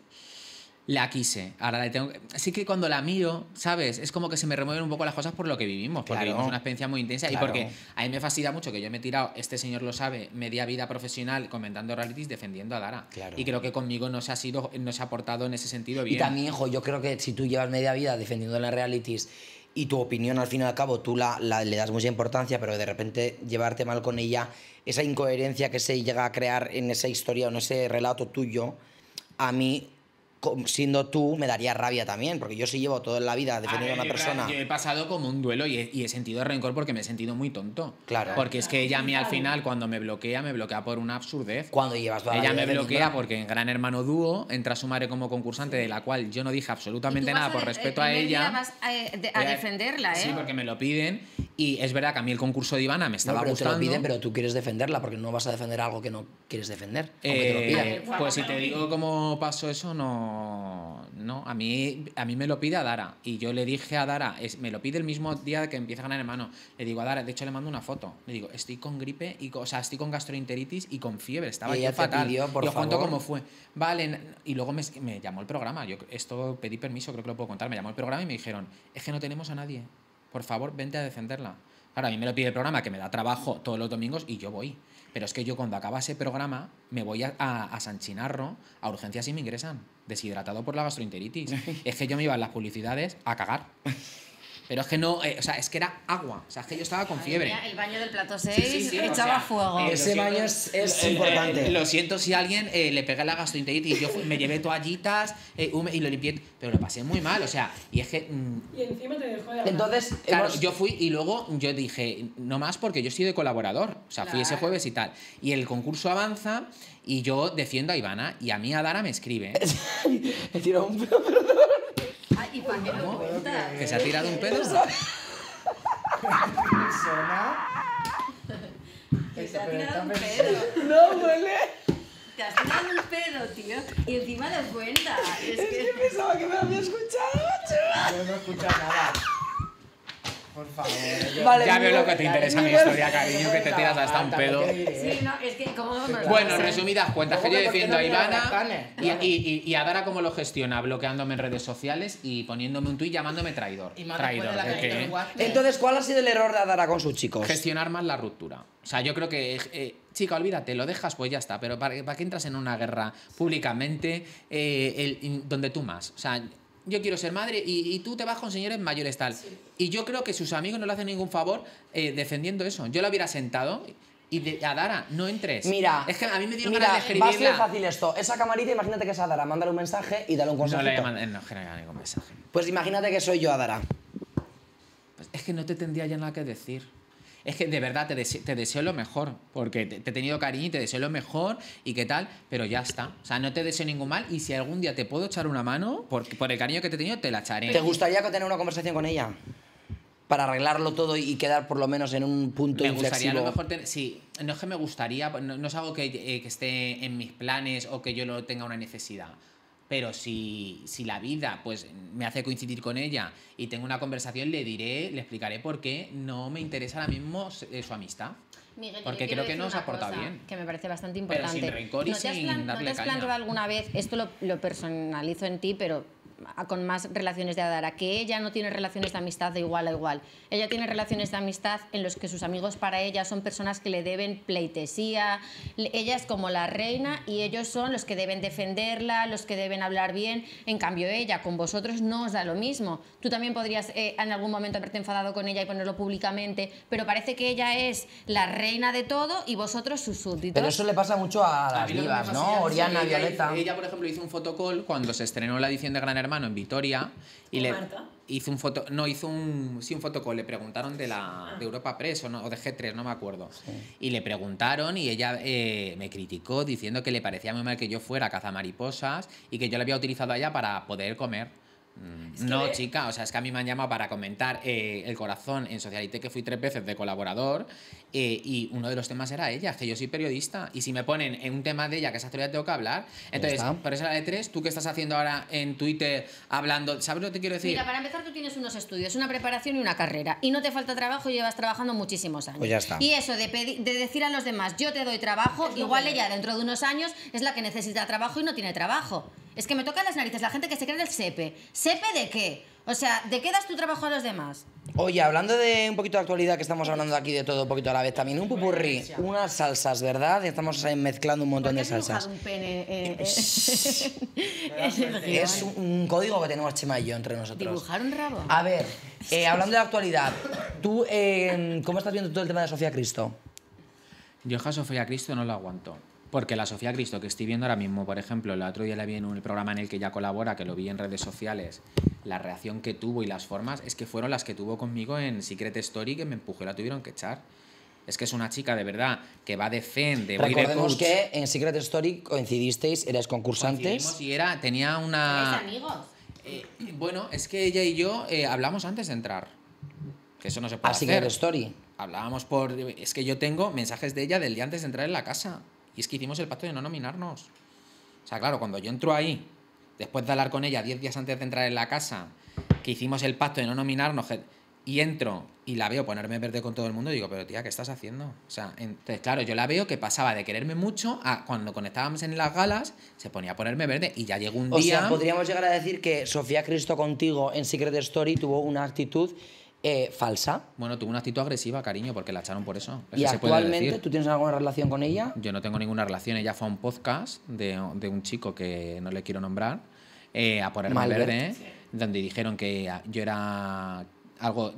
La quise, ahora la tengo... Así que cuando la miro, ¿sabes? Es como que se me remueven un poco las cosas por lo que vivimos, porque vivimos una experiencia muy intensa y porque a mí me fascina mucho que yo me he tirado, este señor lo sabe, media vida profesional comentando realities, defendiendo a Dara. Y creo que conmigo no se ha aportado en ese sentido bien. Y también, hijo, yo creo que si tú llevas media vida defendiendo las realities y tu opinión al fin y al cabo tú le das mucha importancia, pero de repente llevarte mal con ella, esa incoherencia que se llega a crear en esa historia o en ese relato tuyo, a mí... siendo tú, me daría rabia también, porque yo sí llevo toda la vida defendiendo a una persona. Yo he pasado como un duelo y he sentido rencor porque me he sentido muy tonto. Claro. Porque es que ella a mí al final, cuando me bloquea por una absurdez. Cuando llevas toda la vida. Ella me bloquea porque en Gran Hermano Dúo entra su madre como concursante, de la cual yo no dije absolutamente nada por respeto a ella. Vas a defenderla, ¿eh? Sí, porque me lo piden. Y es verdad que a mí el concurso de Ivana me estaba gustando. Te lo piden, pero tú quieres defenderla, porque no vas a defender algo que no quieres defender. Te lo pues si te digo cómo pasó eso, no, a mí me lo pide Adara. Y yo le dije a Adara, me lo pide el mismo día que empieza a Gran Hermano. Le digo a Adara, de hecho le mando una foto. Le digo, estoy con gripe, estoy con gastroenteritis y con fiebre. Estaba yo fatal. Pidió, por favor. Cuento cómo fue. Vale, y luego me llamó el programa. Yo esto pedí permiso, creo que lo puedo contar. Me llamó el programa y me dijeron, es que no tenemos a nadie. Por favor, vente a defenderla. Ahora, a mí me lo pide el programa, que me da trabajo todos los domingos y yo voy. Pero es que yo cuando acaba ese programa me voy a San Chinarro, a urgencias y me ingresan, deshidratado por la gastroenteritis. Es que yo me iba a las publicidades a cagar. Pero es que no, o sea, es que era agua. O sea, es que yo estaba con fiebre. Mira, el baño del plato 6 echaba fuego. Ese baño es importante. Lo siento si alguien le pega la gastroenteritis. Yo me llevé toallitas y lo limpié, pero lo pasé muy mal. O sea, y es que... y encima te dejó de hablar. Entonces, claro, yo fui y luego yo dije, no más porque yo soy de colaborador. O sea, fui ese jueves y tal. Y el concurso avanza y yo defiendo a Ivana y a mí Adara me escribe. Me tiró un pedo, perdón. ¿Y para qué lo cuenta? ¿Que se ha tirado un pedo? ¿Que se ha tirado un pedo? ¡No huele! Te has tirado un pedo, tío. Y encima lo cuenta. Es que pensaba que me había escuchado, chaval. Yo no he escuchado nada. Por favor. Vale, ya veo lo que te interesa mi historia, cariño, que te tiras hasta un pedo. Sí, no, es que como... Bueno, resumidas cuentas, que yo defiendo a Ivana y a Adara cómo lo gestiona, bloqueándome en redes sociales y poniéndome un tuit llamándome traidor. Traidor. Entonces, ¿cuál ha sido el error de Adara con sus chicos? Gestionar más la ruptura. O sea, yo creo que... chica, olvídate, lo dejas, pues ya está. Pero ¿para qué entras en una guerra públicamente donde tú más? O sea... Yo quiero ser madre y tú te vas con señores mayores tal. Sí. Y yo creo que sus amigos no le hacen ningún favor defendiendo eso. Yo la hubiera sentado y Adara, no entres. Mira, es que a mí me dio ganas de escribirla. Va a ser fácil esto. Esa camarita, imagínate que es Adara. Mándale un mensaje y dale un consejo. No genera ningún mensaje. Pues imagínate que soy yo, Adara. Pues es que no te tendría ya nada que decir. Es que de verdad te deseo lo mejor, porque te he tenido cariño y te deseo lo mejor y qué tal, pero ya está. O sea, no te deseo ningún mal y si algún día te puedo echar una mano, por el cariño que te he tenido, te la echaré. ¿Te gustaría tener una conversación con ella? Para arreglarlo todo y quedar por lo menos en un punto inflexible. Me gustaría, a lo mejor, sí, no es que me gustaría, no es algo que esté en mis planes o que yo lo tenga una necesidad. Pero si la vida pues me hace coincidir con ella y tengo una conversación, le explicaré por qué no me interesa ahora mismo su amistad. Miguel, porque creo que nos aporta bien. Que me parece bastante importante. Pero sin rencor y sin darle caña. ¿No te has planteado alguna vez, esto lo personalizo en ti, pero con más relaciones de Adara, que ella no tiene relaciones de amistad de igual a igual? Ella tiene relaciones de amistad en los que sus amigos para ella son personas que le deben pleitesía, ella es como la reina y ellos son los que deben defenderla, los que deben hablar bien. En cambio ella con vosotros no os da lo mismo. Tú también podrías en algún momento haberte enfadado con ella y ponerlo públicamente, pero parece que ella es la reina de todo y vosotros sus súbditos. Pero eso le pasa mucho a las divas, ¿no? Oriana, Violeta. Ella, por ejemplo, hizo un fotocall cuando se estrenó la edición de Gran Hermano en Vitoria y le hizo un foto, un fotocall, le preguntaron de Europa Press o de G3, no me acuerdo, y le preguntaron y ella me criticó diciendo que le parecía muy mal que yo fuera a cazamariposas y que yo la había utilizado a ella para poder comer. No, chica, o sea, es que a mí me han llamado para comentar El Corazón en Socialité, que fui 3 veces de colaborador, y uno de los temas era ella, que yo soy periodista, y si me ponen en un tema de ella, que esa historia tengo que hablar, entonces, por esa de 3, ¿tú qué estás haciendo ahora en Twitter hablando? ¿Sabes lo que te quiero decir? Mira, para empezar, tú tienes unos estudios, una preparación y una carrera, y no te falta trabajo, y llevas trabajando muchísimos años. Pues ya está. Y eso de decir a los demás, yo te doy trabajo, igual ella dentro de unos años es la que necesita trabajo y no tiene trabajo. Es que me tocan las narices la gente que se cree del SEPE. ¿SEPE de qué? O sea, ¿de qué das tu trabajo a los demás? Oye, hablando de un poquito de actualidad, que estamos hablando aquí de todo un poquito a la vez también, un pupurrí, unas salsas, ¿verdad? Estamos mezclando un montón de salsas. Un pene, es un código que tenemos Chema y yo entre nosotros. ¿Dibujar un rabo? A ver, hablando de la actualidad, ¿tú cómo estás viendo todo el tema de Sofía Cristo? Yo a Sofía Cristo no la aguanto. Porque la Sofía Cristo que estoy viendo ahora mismo, por ejemplo, el otro día la vi en un programa en el que ella colabora, que lo vi en redes sociales, la reacción que tuvo y las formas, es que fueron las que tuvo conmigo en Secret Story, que me empujó y la tuvieron que echar. Es que es una chica de verdad que va de zen, de recordemos que en Secret Story coincidisteis, erais concursantes. Coincidimos y tenía una... ¿Eres amigos? Bueno, es que ella y yo hablamos antes de entrar. Que eso no se puede hacer. Secret Story. Hablábamos por... Es que yo tengo mensajes de ella del día antes de entrar en la casa. Y es que hicimos el pacto de no nominarnos. O sea, claro, cuando yo entro ahí, después de hablar con ella 10 días antes de entrar en la casa, que hicimos el pacto de no nominarnos, y entro y la veo ponerme verde con todo el mundo, y digo, pero tía, ¿qué estás haciendo? O sea, entonces, claro, yo la veo que pasaba de quererme mucho a cuando conectábamos en las galas, se ponía a ponerme verde y ya llegó un día... O sea, podríamos llegar a decir que Sofía Cristo contigo en Secret Story tuvo una actitud... falsa. Bueno, tuvo una actitud agresiva, cariño, porque la echaron por eso. ¿Y actualmente tú tienes alguna relación con ella? Yo no tengo ninguna relación. Ella fue a un podcast de un chico que no le quiero nombrar, a ponerme verde, donde dijeron que yo era algo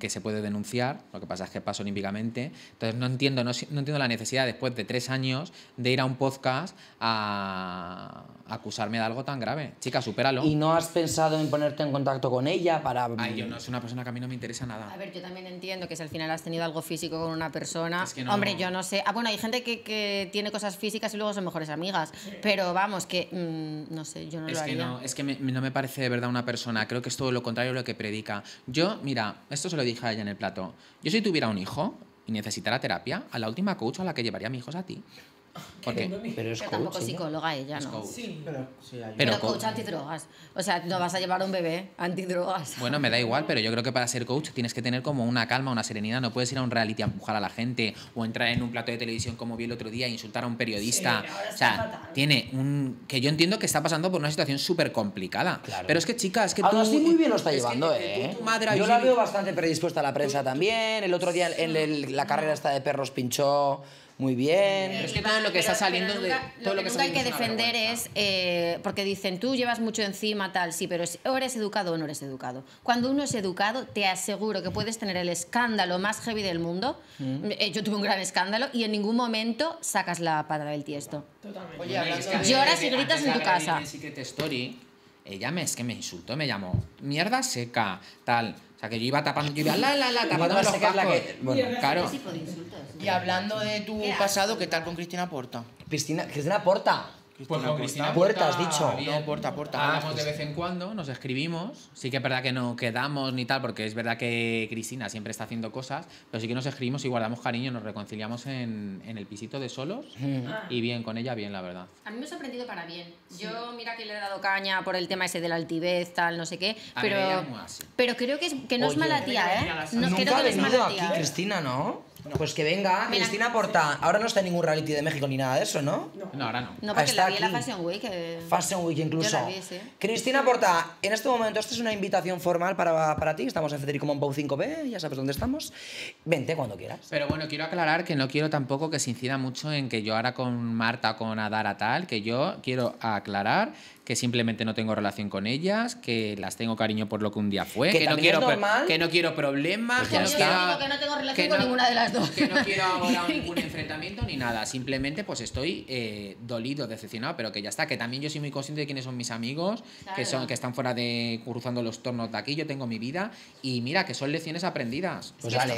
que se puede denunciar, lo que pasa es que pasó olímpicamente. Entonces no entiendo la necesidad, después de 3 años, de ir a un podcast a acusarme de algo tan grave. Chica, supéralo. ¿Y no has pensado en ponerte en contacto con ella para...? Ay, yo no, es una persona que a mí no me interesa nada. A ver, yo también entiendo que si al final has tenido algo físico con una persona... Es que no... Hombre, yo no sé... Ah, bueno, hay gente que tiene cosas físicas y luego son mejores amigas, pero vamos, que... no sé, yo no lo haría. No me parece de verdad una persona, creo que es todo lo contrario a lo que predica. Yo... Mira, esto se lo dije a ella en el plato. Yo si tuviera un hijo y necesitara terapia, a la última coach a la que llevaría a mi hijo es a ti. Porque pero es coach, tampoco psicóloga ella, ¿no? Sí, pero coach antidrogas. O sea, no vas a llevar a un bebé antidrogas. Bueno, me da igual, pero yo creo que para ser coach tienes que tener como una calma, una serenidad. No puedes ir a un reality a empujar a la gente o entrar en un plato de televisión como vi el otro día e insultar a un periodista. Sí, o sea, fatal. Tiene un... Que yo entiendo que está pasando por una situación súper complicada. Claro. Pero es que, chica, es que ahora tú... sí muy bien lo está llevando, tu madre... Yo la veo bastante predispuesta a la prensa también. El otro día en la carrera esta de perros pinchó... Muy bien. Es que todo lo que está saliendo de... Todo lo que nunca hay que defender es... porque dicen, tú llevas mucho encima, tal, sí, pero o eres educado o no eres educado. Cuando uno es educado, te aseguro que puedes tener el escándalo más heavy del mundo. Yo tuve un gran escándalo y en ningún momento sacas la pata del tiesto. Totalmente. Oye, lloras y gritas en tu casa. Ella me insultó, me llamó mierda seca, tal... O sea, que yo iba tapando, tapando los cascos. Bueno, claro. Y hablando de tu pasado, ¿qué tal con Cristina Porta? Cristina Porta. Pues con Cristina Porta, has dicho. No, Porta. Hablamos de vez en cuando, nos escribimos. Sí que es verdad que no quedamos ni tal, porque es verdad que Cristina siempre está haciendo cosas, pero sí que nos escribimos y guardamos cariño, nos reconciliamos en el pisito de solos. Y bien, con ella bien, la verdad. A mí me ha sorprendido para bien. Sí. Yo, mira que le he dado caña por el tema ese de la altivez, tal, no sé qué. Pero creo que no Oye, es mala tía, ¿eh? No, nunca creo que ha venido aquí, tía, ¿eh? Cristina, ¿no? Pues que venga, mira, Cristina Porta. Ahora no está en ningún reality de México ni nada de eso, ¿no? No, ahora no. No, porque está la vi en la Fashion Week. Fashion Week incluso. Yo la vi, sí. Cristina Porta, en este momento, esta es una invitación formal para ti. Estamos en Federico Monpou 5B, ya sabes dónde estamos. Vente cuando quieras. Pero bueno, quiero aclarar que no quiero tampoco que se incida mucho en que yo ahora con Marta, con Adara, tal, que yo quiero aclarar que simplemente no tengo relación con ellas, que las tengo cariño por lo que un día fue, que no quiero, que no quiero problemas, pues que, no quiero, que no tengo relación con ninguna de las dos. Que no quiero ahora ningún enfrentamiento ni nada, simplemente pues estoy dolido, decepcionado, pero que ya está, que también yo soy muy consciente de quiénes son mis amigos, claro, que están fuera de, cruzando los tornos de aquí, yo tengo mi vida y mira, que son lecciones aprendidas. Pues vale,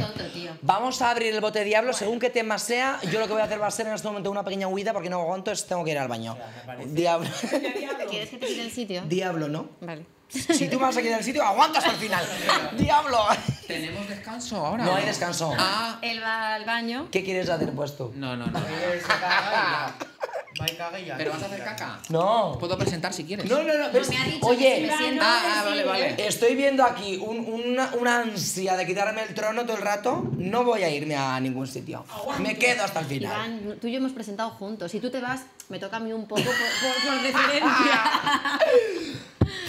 vamos a abrir el bote de diablo, bueno, según qué tema sea, yo lo que voy a hacer va a ser en este momento una pequeña huida porque no aguanto, tengo que ir al baño. Diablo. ¿Quieres que te quite el sitio? Diablo, ¿no? Vale. Si tú me vas a quitar el sitio, aguantas al final. ¡Diablo! ¿Tenemos descanso ahora? No hay descanso. Ah, él va al baño. ¿Qué quieres hacer puesto? No. ¿Pero vas a hacer caca? No. ¿Puedo presentar si quieres? No. Pues me ha dicho. Oye, que si me vale. Estoy viendo aquí una ansia de quitarme el trono todo el rato. No voy a irme a ningún sitio. Me quedo hasta el final. Iván, tú y yo hemos presentado juntos. Si tú te vas, me toca a mí un poco por referencia.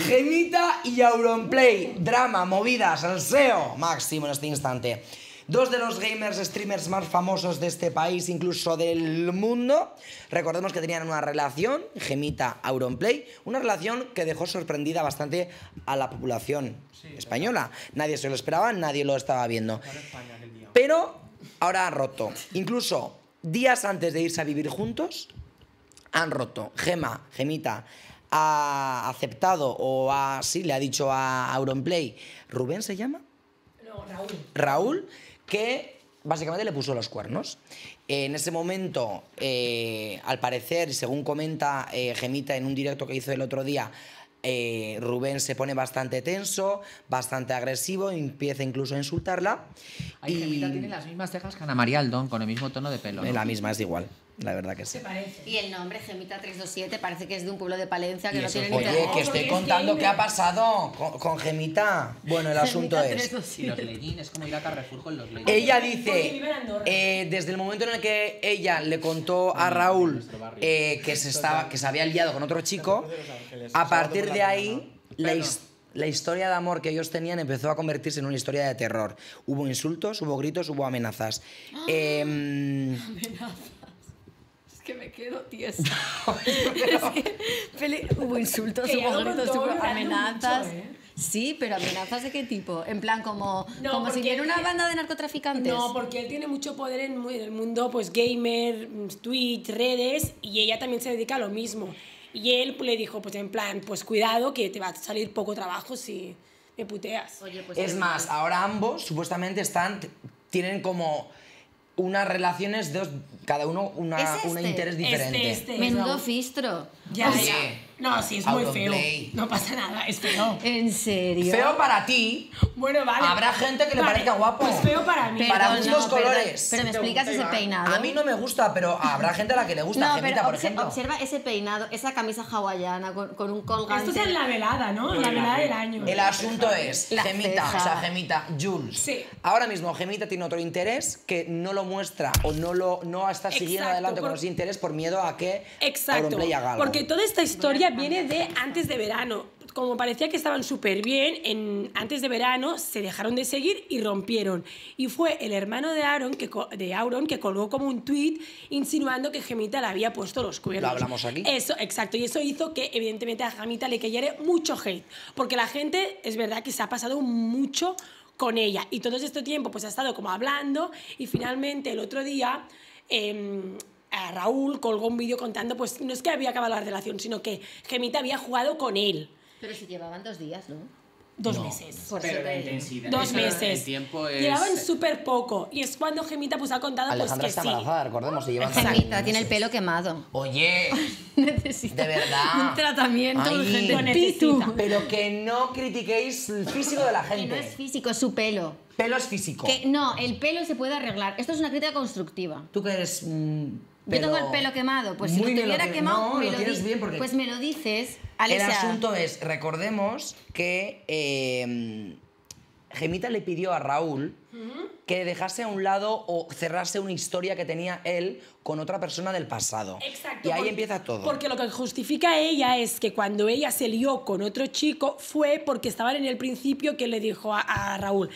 Gemita y Auronplay. Drama, movida, salseo máximo en este instante. Dos de los gamers, streamers más famosos de este país, incluso del mundo. Recordemos que tenían una relación, Gemita, Auronplay, una relación que dejó sorprendida bastante a la población española. Claro. Nadie se lo esperaba, nadie lo estaba viendo. Pero ahora han roto. Incluso días antes de irse a vivir juntos, han roto. Gemita ha aceptado o sí, le ha dicho a Auronplay, ¿Rubén se llama? No, Raúl, que básicamente le puso los cuernos. En ese momento, al parecer, según comenta Gemita en un directo que hizo el otro día, Rubén se pone bastante tenso, bastante agresivo, empieza incluso a insultarla. Ay, Gemita tiene las mismas cejas que Ana María Aldón, con el mismo tono de pelo, ¿no? La misma, es igual. La verdad que sí. Y el nombre, Gemita 327, parece que es de un pueblo de Palencia que no tiene ni idea. Oye, que estoy contando qué ha pasado con Gemita. Bueno, el asunto es... Los leggings, es como ir a Carrefour con los leggings. Ella dice, desde el momento en el que ella le contó a Raúl que se había liado con otro chico, a partir de ahí la historia de amor que ellos tenían empezó a convertirse en una historia de terror. Hubo insultos, hubo gritos, hubo amenazas. Que me quedo tiesa. Hubo insultos, hubo gritos, hubo amenazas. Sí, pero amenazas de qué tipo, en plan como si viera una banda de narcotraficantes. No, porque él tiene mucho poder en el mundo, pues gamer, Twitch, redes, y ella también se dedica a lo mismo. Y él le dijo, pues en plan, pues cuidado que te va a salir poco trabajo si me puteas. Oye, pues es más, ahora ambos supuestamente tienen como unas relaciones, cada uno un interés diferente. Menudo fistro. Ya. No, sí, es muy feo. No pasa nada, es feo. ¿En serio? Feo para ti. Bueno, vale. Habrá gente que le parezca guapo. Es feo para mí. Para muchos colores. Pero me explicas ese peinado. A mí no me gusta, pero habrá gente a la que le gusta. Gemita, por ejemplo. Observa ese peinado, esa camisa hawaiana con un colgante. Esto es en la velada, ¿no? En la velada del año. El asunto es, Gemita, Jules. Sí. Ahora mismo Gemita tiene otro interés que no lo muestra o no está siguiendo adelante con ese interés por miedo a que Auronplay haga algo. Porque toda esta historia viene de antes de verano. Como parecía que estaban súper bien, antes de verano se dejaron de seguir y rompieron. Y fue el hermano de Auron que colgó como un tweet insinuando que Gemita le había puesto los cuernos. Lo hablamos aquí. Eso, exacto. Y eso hizo que, evidentemente, a Gemita le cayera mucho hate. Porque la gente, es verdad que se ha pasado mucho con ella. Y todo este tiempo pues ha estado como hablando y finalmente el otro día... Raúl colgó un vídeo contando, pues no es que había acabado la relación, sino que Gemita había jugado con él. Pero si llevaban 2 días, ¿no? 2 meses. Pero la intensidad. 2 meses. El tiempo es... Llevaban súper poco. Y es cuando Gemita pues ha contado Alejandra pues, que sí. Alejandra está embarazada, recordemos. Y llevan Gemita tiene el pelo quemado. Oye, necesita de verdad un tratamiento urgente. Pitu. Pero que no critiquéis el físico de la gente. Que no es físico, su pelo. Pelo es físico. Que no, el pelo se puede arreglar. Esto es una crítica constructiva. Tú que eres... Yo tengo el pelo quemado. Pues si lo tuviera quemado, me lo dices. Pues me lo dices, Alexia. El asunto es, recordemos que Gemita le pidió a Raúl que dejase a un lado o cerrase una historia que tenía él con otra persona del pasado. Exacto. Y ahí empieza todo. Porque lo que justifica ella es que cuando ella se lió con otro chico fue porque estaban en el principio que le dijo a Raúl: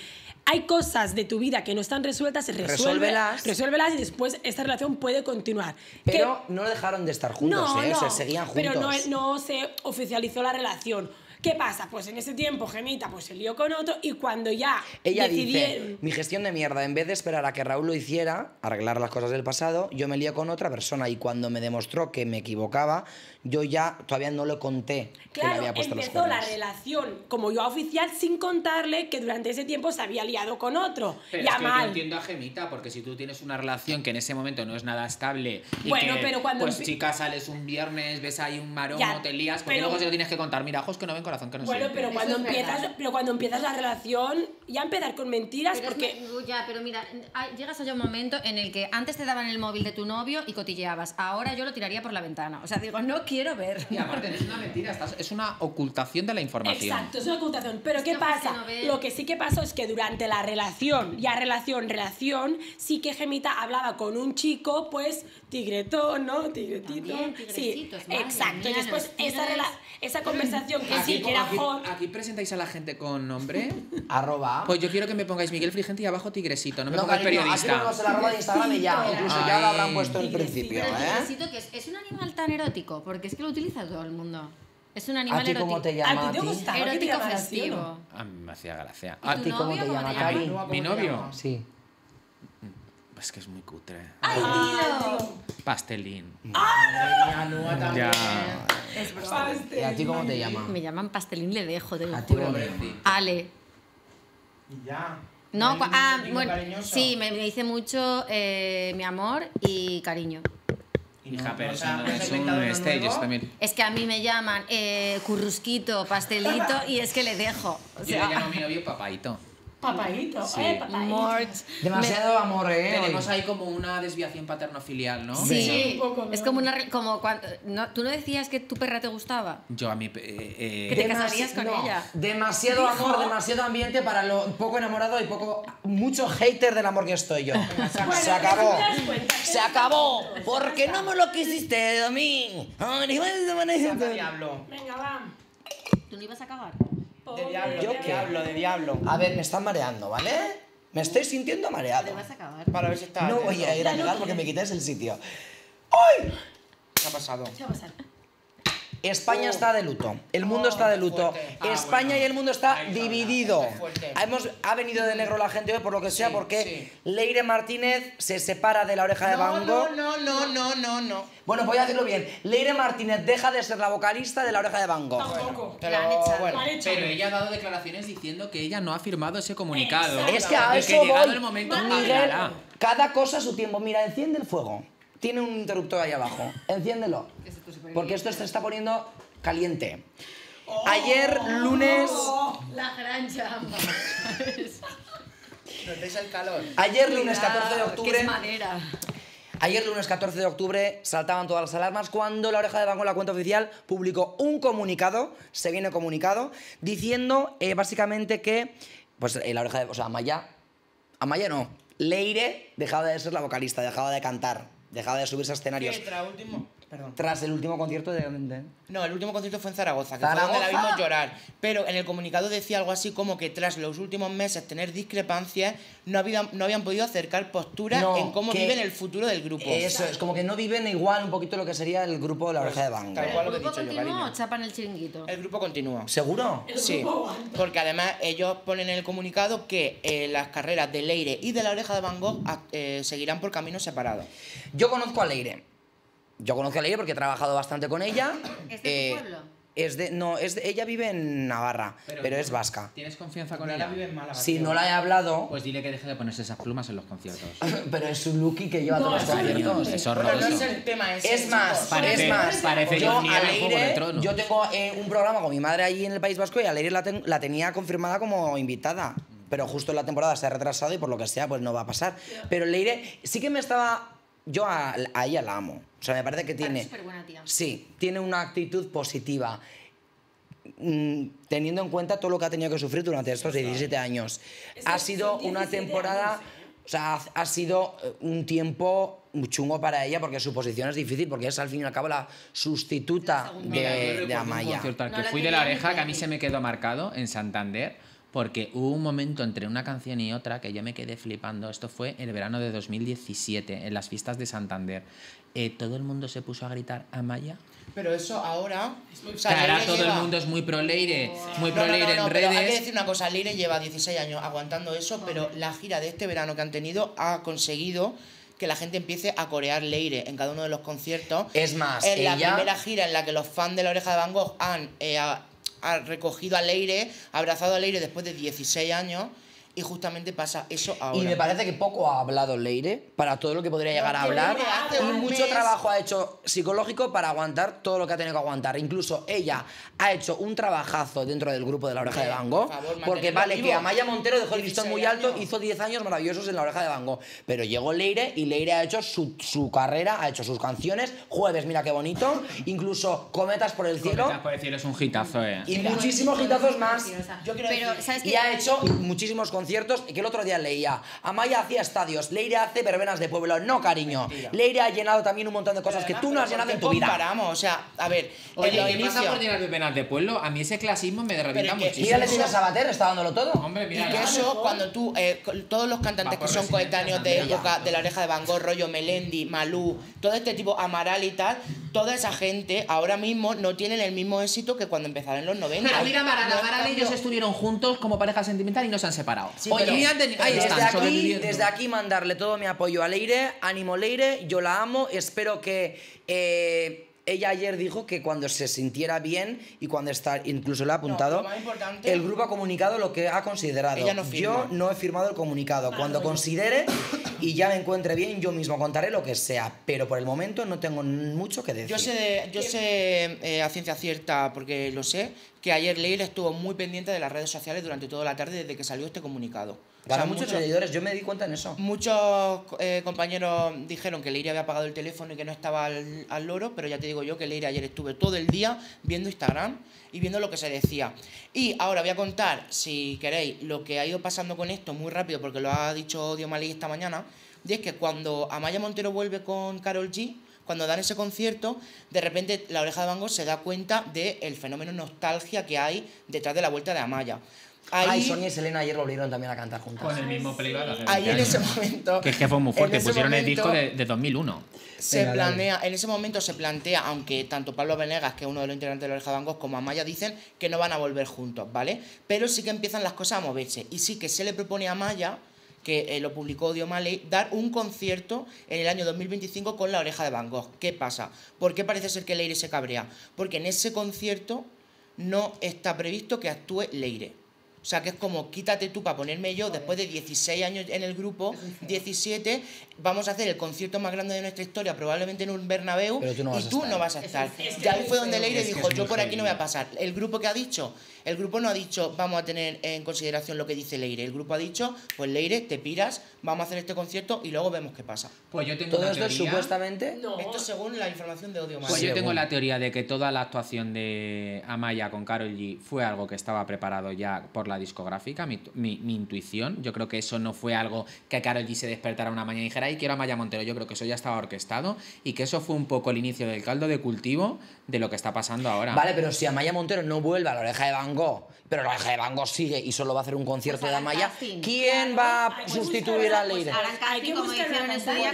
hay cosas de tu vida que no están resueltas, resuélvelas y después esta relación puede continuar. Pero que, no dejaron de estar juntos, se seguían juntos. Pero no se oficializó la relación. ¿Qué pasa? Pues en ese tiempo Gemita pues se lió con otro y cuando ya ella dice, mi gestión de mierda, en vez de esperar a que Raúl lo hiciera, arreglar las cosas del pasado, yo me lié con otra persona y cuando me demostró que me equivocaba, yo ya todavía no le conté que le había puesto los cuernos. Empezó la relación como yo oficial sin contarle que durante ese tiempo se había liado con otro. Pero ya es que mal. Yo entiendo a Gemita, porque si tú tienes una relación que en ese momento no es nada estable y bueno, que, pero cuando pues chica, sales un viernes, ves ahí un maromo, te lías, porque luego se lo tienes que contar. Mira, ojos que no ven con bueno, pero cuando empiezas la relación, ya empezar con mentiras, pero porque... pero mira, llegas allá un momento en el que antes te daban el móvil de tu novio y cotilleabas, ahora yo lo tiraría por la ventana. O sea, digo, no quiero ver. Y aparte, es una mentira, es una ocultación de la información. Exacto, es una ocultación. Pero ¿qué pasa? Lo que sí que pasó es que durante la relación, sí que Gemita hablaba con un chico, pues, tigretón, ¿no? Tigretito. Sí, exacto. Y después esa conversación que sí... Aquí presentáis a la gente con nombre. Arroba. Pues yo quiero que me pongáis Miguel Frigenti y abajo Tigresito. No me pongáis periodista. No, el arroba de Instagram y ya. Incluso ya lo habrán puesto en principio. Pero Tigresito, que es un animal tan erótico, porque es que lo utiliza todo el mundo. Es un animal erótico. ¿Cómo te llama? ¿A ti te gusta? Erótico festivo. A mí me hacía gracia. ¿A ti cómo te llama, Cari? ¿Mi novio? Sí. Es que es muy cutre. ¡Ay, tío! Pastelín. ¡Ah, no! Ya. Es pastelín. ¿Y a ti cómo te llaman? Me llaman Pastelín, le dejo, te lo juro. Ale. Y ya. No, bueno, sí, me dice mucho mi amor y cariño. Hija, pero eso no es un stage también. Es que a mí me llaman currusquito, pastelito y es que le dejo. O sea, yo le llamo a mi novio papaito. Papaito, sí. Demasiado amor, Tenemos ahí como una desviación paterno-filial, ¿no? Sí, es como una... Como cuando, ¿tú no decías que tu perra te gustaba? Yo a mi... que te casarías con ella. Demasiado amor, demasiado ambiente para lo poco enamorado y mucho hater del amor que estoy yo. Se acabó. Se acabó. Porque no me lo quisiste, Domín. Venga, va. ¿Tú no ibas a acabar? De diablo, de diablo. A ver, me están mareando, ¿vale? Me estoy sintiendo mareado. Te vas a acabar. Para ver si está... No voy a ir a acabar porque me quitáis el sitio. ¡Ay! ¿Qué ha pasado? ¿Qué ha pasado? España está de luto. El mundo está de luto. España y el mundo está dividido. Ha venido de negro la gente hoy por lo que sea, porque Leire Martínez se separa de la Oreja de Van Gogh. No. Bueno, voy a decirlo bien. Leire Martínez deja de ser la vocalista de la Oreja de Van Gogh. Tampoco. Pero ella ha dado declaraciones diciendo que ella no ha firmado ese comunicado. Es que a eso voy, Miguel. Cada cosa a su tiempo. Mira, enciende el fuego. Tiene un interruptor ahí abajo. Enciéndelo. Porque esto se está poniendo caliente. Ayer, lunes... La gran chamba. Notéis el calor. Ayer, lunes 14 de octubre... ¡Qué madera! Ayer, lunes 14 de octubre, saltaban todas las alarmas cuando la Oreja de Van Gogh, la cuenta oficial, publicó un comunicado, se viene comunicado, diciendo básicamente que... Pues la Oreja de... O sea, Amaya no. Leire dejaba de ser la vocalista, dejaba de cantar, dejaba de subirse a escenarios. Tras el último concierto de... No, el último concierto fue en Zaragoza, que fue donde la vimos llorar. Pero en el comunicado decía algo así como que tras los últimos meses tener discrepancias, no habían podido acercar posturas en cómo viven el futuro del grupo. Eso, es como que no viven igual un poquito lo que sería el grupo de la Oreja de Van Gogh. ¿El grupo continúa o chapan el chiringuito? El grupo continúa. ¿Seguro? Sí, porque además ellos ponen en el comunicado que las carreras de Leire y de la Oreja de Van Gogh seguirán por caminos separados. Yo conozco a Leire. Porque he trabajado bastante con ella. ¿Es de tu pueblo? Ella vive en Navarra, pero es vasca. ¿Tienes confianza con ella? Vive en Málaga. Si no la he hablado... Pues dile que deje de ponerse esas plumas en los conciertos. Pero es su lookie que lleva todos los conciertos. Es horroroso. Pero no es el tema ese. Es más, yo a Leire... Yo tengo un programa con mi madre allí en el País Vasco y a Leire la tenía confirmada como invitada. Pero justo en la temporada se ha retrasado y por lo que sea, pues no va a pasar. Pero Leire sí que me estaba... Yo a ella la amo. O sea, me parece que tiene... Es súper buena tía. Sí, tiene una actitud positiva. Teniendo en cuenta todo lo que ha tenido que sufrir durante estos 17 años. Ha sido una temporada... O sea, ha sido un tiempo chungo para ella porque su posición es difícil, porque es al fin y al cabo la sustituta de Amaya. Que fui de La Oreja, que a mí se me quedó marcado en Santander, porque hubo un momento entre una canción y otra que yo me quedé flipando. Esto fue el verano de 2017, en las fiestas de Santander. Todo el mundo se puso a gritar Amaya. Pero eso ahora... O sea, ahora todo el mundo es muy pro Leire, muy pro Leire en redes. Pero hay que decir una cosa, Leire lleva 16 años aguantando eso, pero la gira de este verano que han tenido ha conseguido que la gente empiece a corear Leire en cada uno de los conciertos. Es más, la primera gira en la que los fans de La Oreja de Van Gogh han... ha recogido a Leire, ha abrazado a Leire después de 16 años y justamente pasa eso ahora. Y me parece que poco ha hablado Leire para todo lo que podría llegar a hablar. Y mucho trabajo ha hecho psicológico para aguantar todo lo que ha tenido que aguantar. Incluso ella ha hecho un trabajazo dentro del grupo de La Oreja de Van Gogh, porque vale que Amaya Montero dejó el listón muy alto, hizo 10 años maravillosos en La Oreja de Van Gogh, pero llegó Leire y Leire ha hecho su carrera, ha hecho sus canciones, Jueves, mira qué bonito, incluso Cometas por el Cielo. Cometas por el Cielo es un hitazo, y muchísimos hitazos más. Y ha hecho muchísimos conciertos, que el otro día leía. Amaya hacía estadios, Leire hace verbenas de pueblo. No, cariño. Mentira. Leire ha llenado también un montón de cosas que tú no has llenado en tu vida. Comparamos, o sea, a ver. Oye, ¿qué pasa por llenar verbenas de pueblo? A mí ese clasismo me derrita muchísimo. Mira, Alexia Sabater está dándolo todo. Hombre, mira. Y que eso, cuando tú, todos los cantantes que son coetáneos de época de La Oreja de Van Gogh, rollo Melendi, Malú, todo este tipo, Amaral y tal, toda esa gente ahora mismo no tienen el mismo éxito que cuando empezaron en los 90. Pero mira, Amaral y ellos estuvieron juntos como pareja sentimental y no se han separado. Sí, desde aquí mandarle todo mi apoyo a Leire. Ánimo, Leire, yo la amo. Espero que... ella ayer dijo que cuando se sintiera bien y cuando está, incluso le ha apuntado, el grupo ha comunicado lo que ha considerado. Ella no firma. Yo no he firmado el comunicado. Cuando considere y ya me encuentre bien, yo mismo contaré lo que sea. Pero por el momento no tengo mucho que decir. Yo sé a ciencia cierta, porque lo sé, que ayer Leire estuvo muy pendiente de las redes sociales durante toda la tarde desde que salió este comunicado. Para muchos seguidores, yo me di cuenta en eso. Muchos compañeros dijeron que Leire había apagado el teléfono y que no estaba al loro, pero ya te digo yo que Leire ayer estuve todo el día viendo Instagram y viendo lo que se decía. Y ahora voy a contar, si queréis, lo que ha ido pasando con esto muy rápido, porque lo ha dicho Diomalí esta mañana, y es que cuando Amaya Montero vuelve con Karol G, cuando dan ese concierto, de repente La Oreja de Van Gogh se da cuenta del fenómeno nostalgia que hay detrás de la vuelta de Amaya. Ahí Sonia y Selena ayer volvieron también a cantar juntas. Con el mismo playback. Ahí en ese momento... Que es que fue muy fuerte, pusieron el disco de 2001. En ese momento se plantea, aunque tanto Pablo Venegas, que es uno de los integrantes de La Oreja de Van Gogh, como Amaya dicen que no van a volver juntos, ¿vale? Pero sí que empiezan las cosas a moverse. Y sí que se le propone a Amaya, que lo publicó Diomaley, dar un concierto en el año 2025 con La Oreja de Van Gogh. ¿Qué pasa? ¿Por qué parece ser que Leire se cabrea? Porque en ese concierto no está previsto que actúe Leire. O sea, que es como, quítate tú para ponerme yo, después de 16 años en el grupo, 17, vamos a hacer el concierto más grande de nuestra historia, probablemente en un Bernabéu, y tú no vas a estar. Y ahí fue donde Leire dijo, yo por aquí no voy a pasar. ¿El grupo qué ha dicho? El grupo no ha dicho, vamos a tener en consideración lo que dice Leire. El grupo ha dicho, pues Leire, te piras, vamos a hacer este concierto y luego vemos qué pasa. Pues yo tengo una teoría... ¿Todo esto supuestamente? No. Esto según la información de Odio Más. Pues yo tengo la teoría de que toda la actuación de Amaya con Karol G fue algo que estaba preparado ya por la discográfica, mi intuición. Yo creo que eso no fue algo que Karol G se despertara una mañana y dijera, quiero a Amaya Montero. Yo creo que eso ya estaba orquestado y que eso fue un poco el inicio del caldo de cultivo de lo que está pasando ahora. Vale, pero si Amaya Montero no vuelve a La Oreja de Van Gogh, pero La Oreja de Van Gogh sigue y solo va a hacer un concierto de Amaya, ¿quién va a sustituir a Leire? Hay que buscar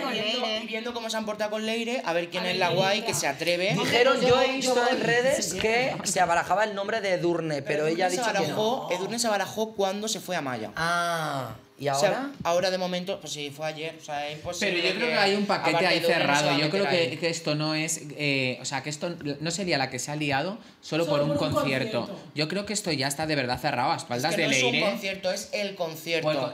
con Leire. Viendo cómo se han portado con Leire, a ver quién es la guay que se atreve. Dijeron, yo he visto en redes que se abarajaba el nombre de Edurne, pero ella ha dicho que no. Edurne se barajó cuando se fue a Amaya. Ah. ¿Y ahora? O sea, ahora de momento, pues sí, fue ayer, o sea, es imposible. Pero yo creo que hay un paquete ahí cerrado. Yo creo que esto no es, o sea, que esto no sería la que se ha liado solo por un concierto. Yo creo que esto ya está de verdad cerrado a espaldas de Leire. No es un concierto, es el concierto. Bueno,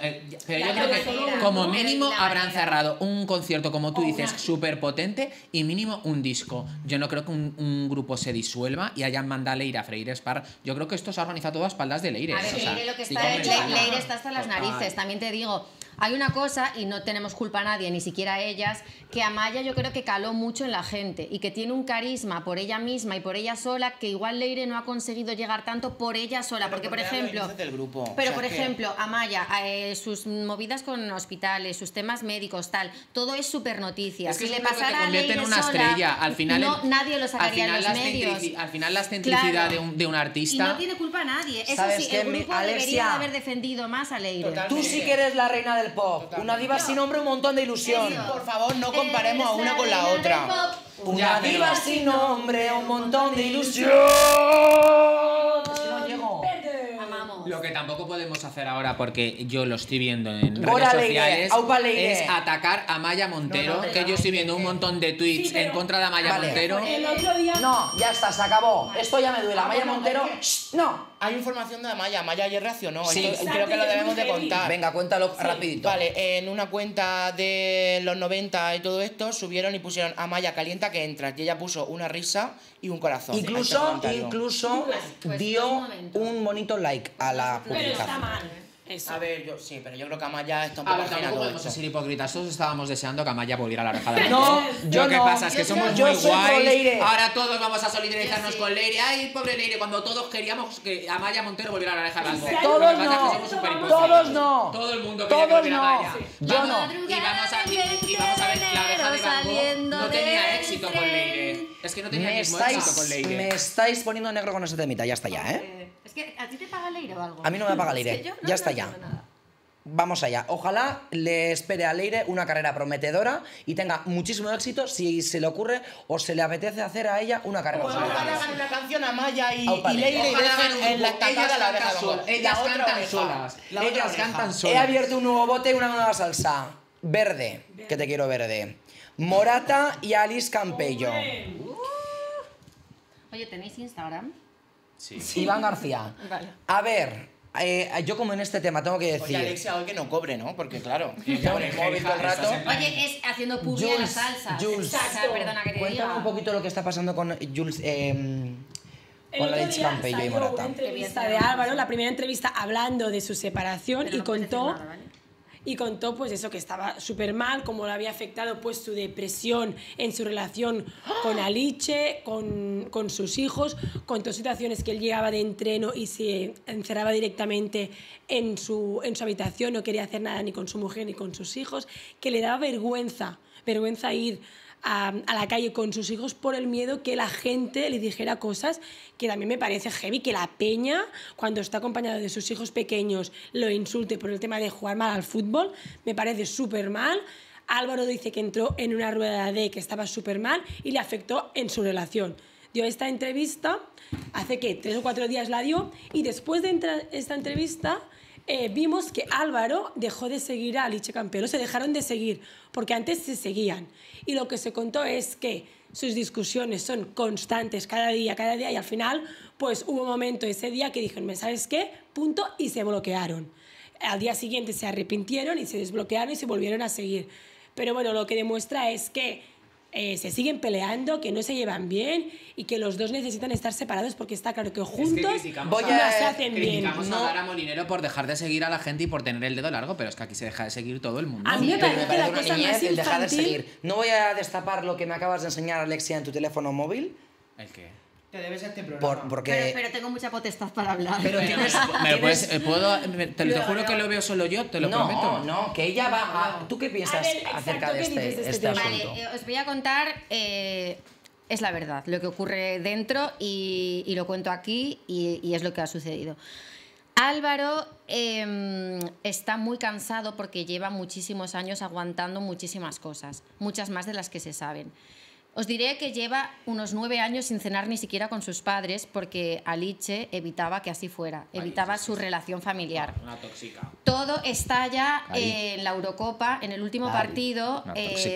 pero yo creo que como mínimo habrán cerrado un concierto, como tú dices, súper potente, y mínimo un disco. Yo no creo que un grupo se disuelva y hayan mandado a Leire a Freires Parra. Yo creo que esto se ha organizado todo a espaldas de Leire. A ver, Leire lo que está hecho, Leire está hasta las narices, también te digo, hay una cosa, y no tenemos culpa a nadie, ni siquiera a ellas, que Amaya yo creo que caló mucho en la gente y que tiene un carisma por ella misma y por ella sola que igual Leire no ha conseguido llegar tanto por ella sola, porque por ejemplo, Amaya, sus movidas con hospitales, sus temas médicos, tal, todo es súper noticia. Es que si le pasara a Leire una estrella, al final no, nadie lo sacaría en los medios. Al final la excentricidad de un artista. Y no tiene culpa a nadie. Eso sí, el grupo debería haber defendido más a Leire. Tú sí que eres la reina del pop, una diva sin nombre, un montón de ilusión. Por favor, no comparemos a una con la otra. Una diva sin nombre, un montón de ilusión. No llego. Lo que tampoco podemos hacer ahora, porque yo lo estoy viendo en redes sociales, es atacar a Amaya Montero, que yo estoy viendo un montón de tweets en contra de Amaya Montero. No, ya está, se acabó. Esto ya me duele. Amaya Montero, no. Hay información de Amaya, Amaya ayer reaccionó, creo que lo debemos de contar. Venga, cuéntalo rapidito. Vale, en una cuenta de los 90 y todo esto, subieron y pusieron Amaya calienta que entras, y ella puso una risa y un corazón. Incluso dio un bonito like a la publicación. Pero está mal. Eso. A ver, yo sí, pero yo creo que Amaya está un poco ajena a todo esto. Ser hipócritas, todos estábamos deseando que Amaya volviera a la Oreja de Van Gogh. Lo que pasa es que somos muy guays. Ahora todos vamos a solidarizarnos con Leire. Ay, pobre Leire, cuando todos queríamos que Amaya Montero volviera a la Oreja de Van Gogh. Todos no. Todo el mundo quería que volviera Amaya. Yo no. Y vamos a ver la Oreja de Van Gogh no tenía éxito con Leire. Es que no tenía éxito con Leire. Me estáis poniendo negro con ese temita, ya está ya, ¿eh? Es que a ti te paga Leire o algo. A mí no me paga Leire. Es que ya está ya. Vamos allá. Ojalá le espere a Leire una carrera prometedora y tenga muchísimo éxito si se le ocurre o se le apetece hacer a ella una carrera prometedora. Ojalá hagan una canción a Maya y Leire y dejen en la tacada la Oreja de Van Gogh. Ellas cantan solas. Ellas cantan solas. He abierto un nuevo bote y una nueva salsa. Verde, que te quiero verde. Morata y Alice Campello. Oye, ¿tenéis Instagram? Sí. Iván García. Vale. A ver, yo como en este tema tengo que decir... Oye, Alexia, hoy que no cobre, ¿no? Porque claro, con el móvil todo el rato... Oye, es haciendo publicidad en la salsa. Jules, perdona que te diga. Cuéntame un poquito lo que está pasando con Jules... Con la de Campello y Morata. Una entrevista de Álvaro, la primera entrevista hablando de su separación, pero y no contó... Nada, ¿vale? Y contó pues eso, que estaba súper mal, cómo le había afectado pues su depresión en su relación con Alice, con sus hijos, contó situaciones que él llegaba de entreno y se encerraba directamente en su habitación, no quería hacer nada ni con su mujer ni con sus hijos, que le daba vergüenza ir a la calle con sus hijos por el miedo que la gente le dijera cosas, que también me parece heavy que la peña, cuando está acompañado de sus hijos pequeños, lo insulte por el tema de jugar mal al fútbol. Me parece súper mal. Álvaro dice que entró en una rueda de que estaba súper mal y le afectó en su relación. Dio esta entrevista hace que 3 o 4 días la dio, y después de esta entrevista vimos que Álvaro dejó de seguir a Alice Campello, se dejaron de seguir, porque antes se seguían. Y lo que se contó es que sus discusiones son constantes cada día, y al final pues hubo un momento ese día que dijeron, ¿sabes qué? Punto, y se bloquearon. Al día siguiente se arrepintieron y se desbloquearon y se volvieron a seguir. Pero bueno, lo que demuestra es que se siguen peleando, que no se llevan bien y que los dos necesitan estar separados, porque está claro que juntos no se hacen bien. Criticamos a Adara Molinero por dejar de seguir a la gente y por tener el dedo largo, pero es que aquí se deja de seguir todo el mundo. A mí me parece que la cosa más infantil... No voy a destapar lo que me acabas de enseñar, Alexia, en tu teléfono móvil. ¿El qué? Te debes a este programa. Pero tengo mucha potestad para hablar. Pero te juro que lo veo solo yo, te lo prometo. No, que ella va a... ¿Tú qué piensas acerca de este asunto? Vale, os voy a contar, es la verdad, lo que ocurre dentro y lo cuento aquí y es lo que ha sucedido. Álvaro está muy cansado porque lleva muchísimos años aguantando muchísimas cosas, muchas más de las que se saben. Os diré que lleva unos 9 años sin cenar ni siquiera con sus padres porque Alice evitaba que así fuera, evitaba su relación familiar. Una tóxica. Todo estalla en la Eurocopa, en el último partido,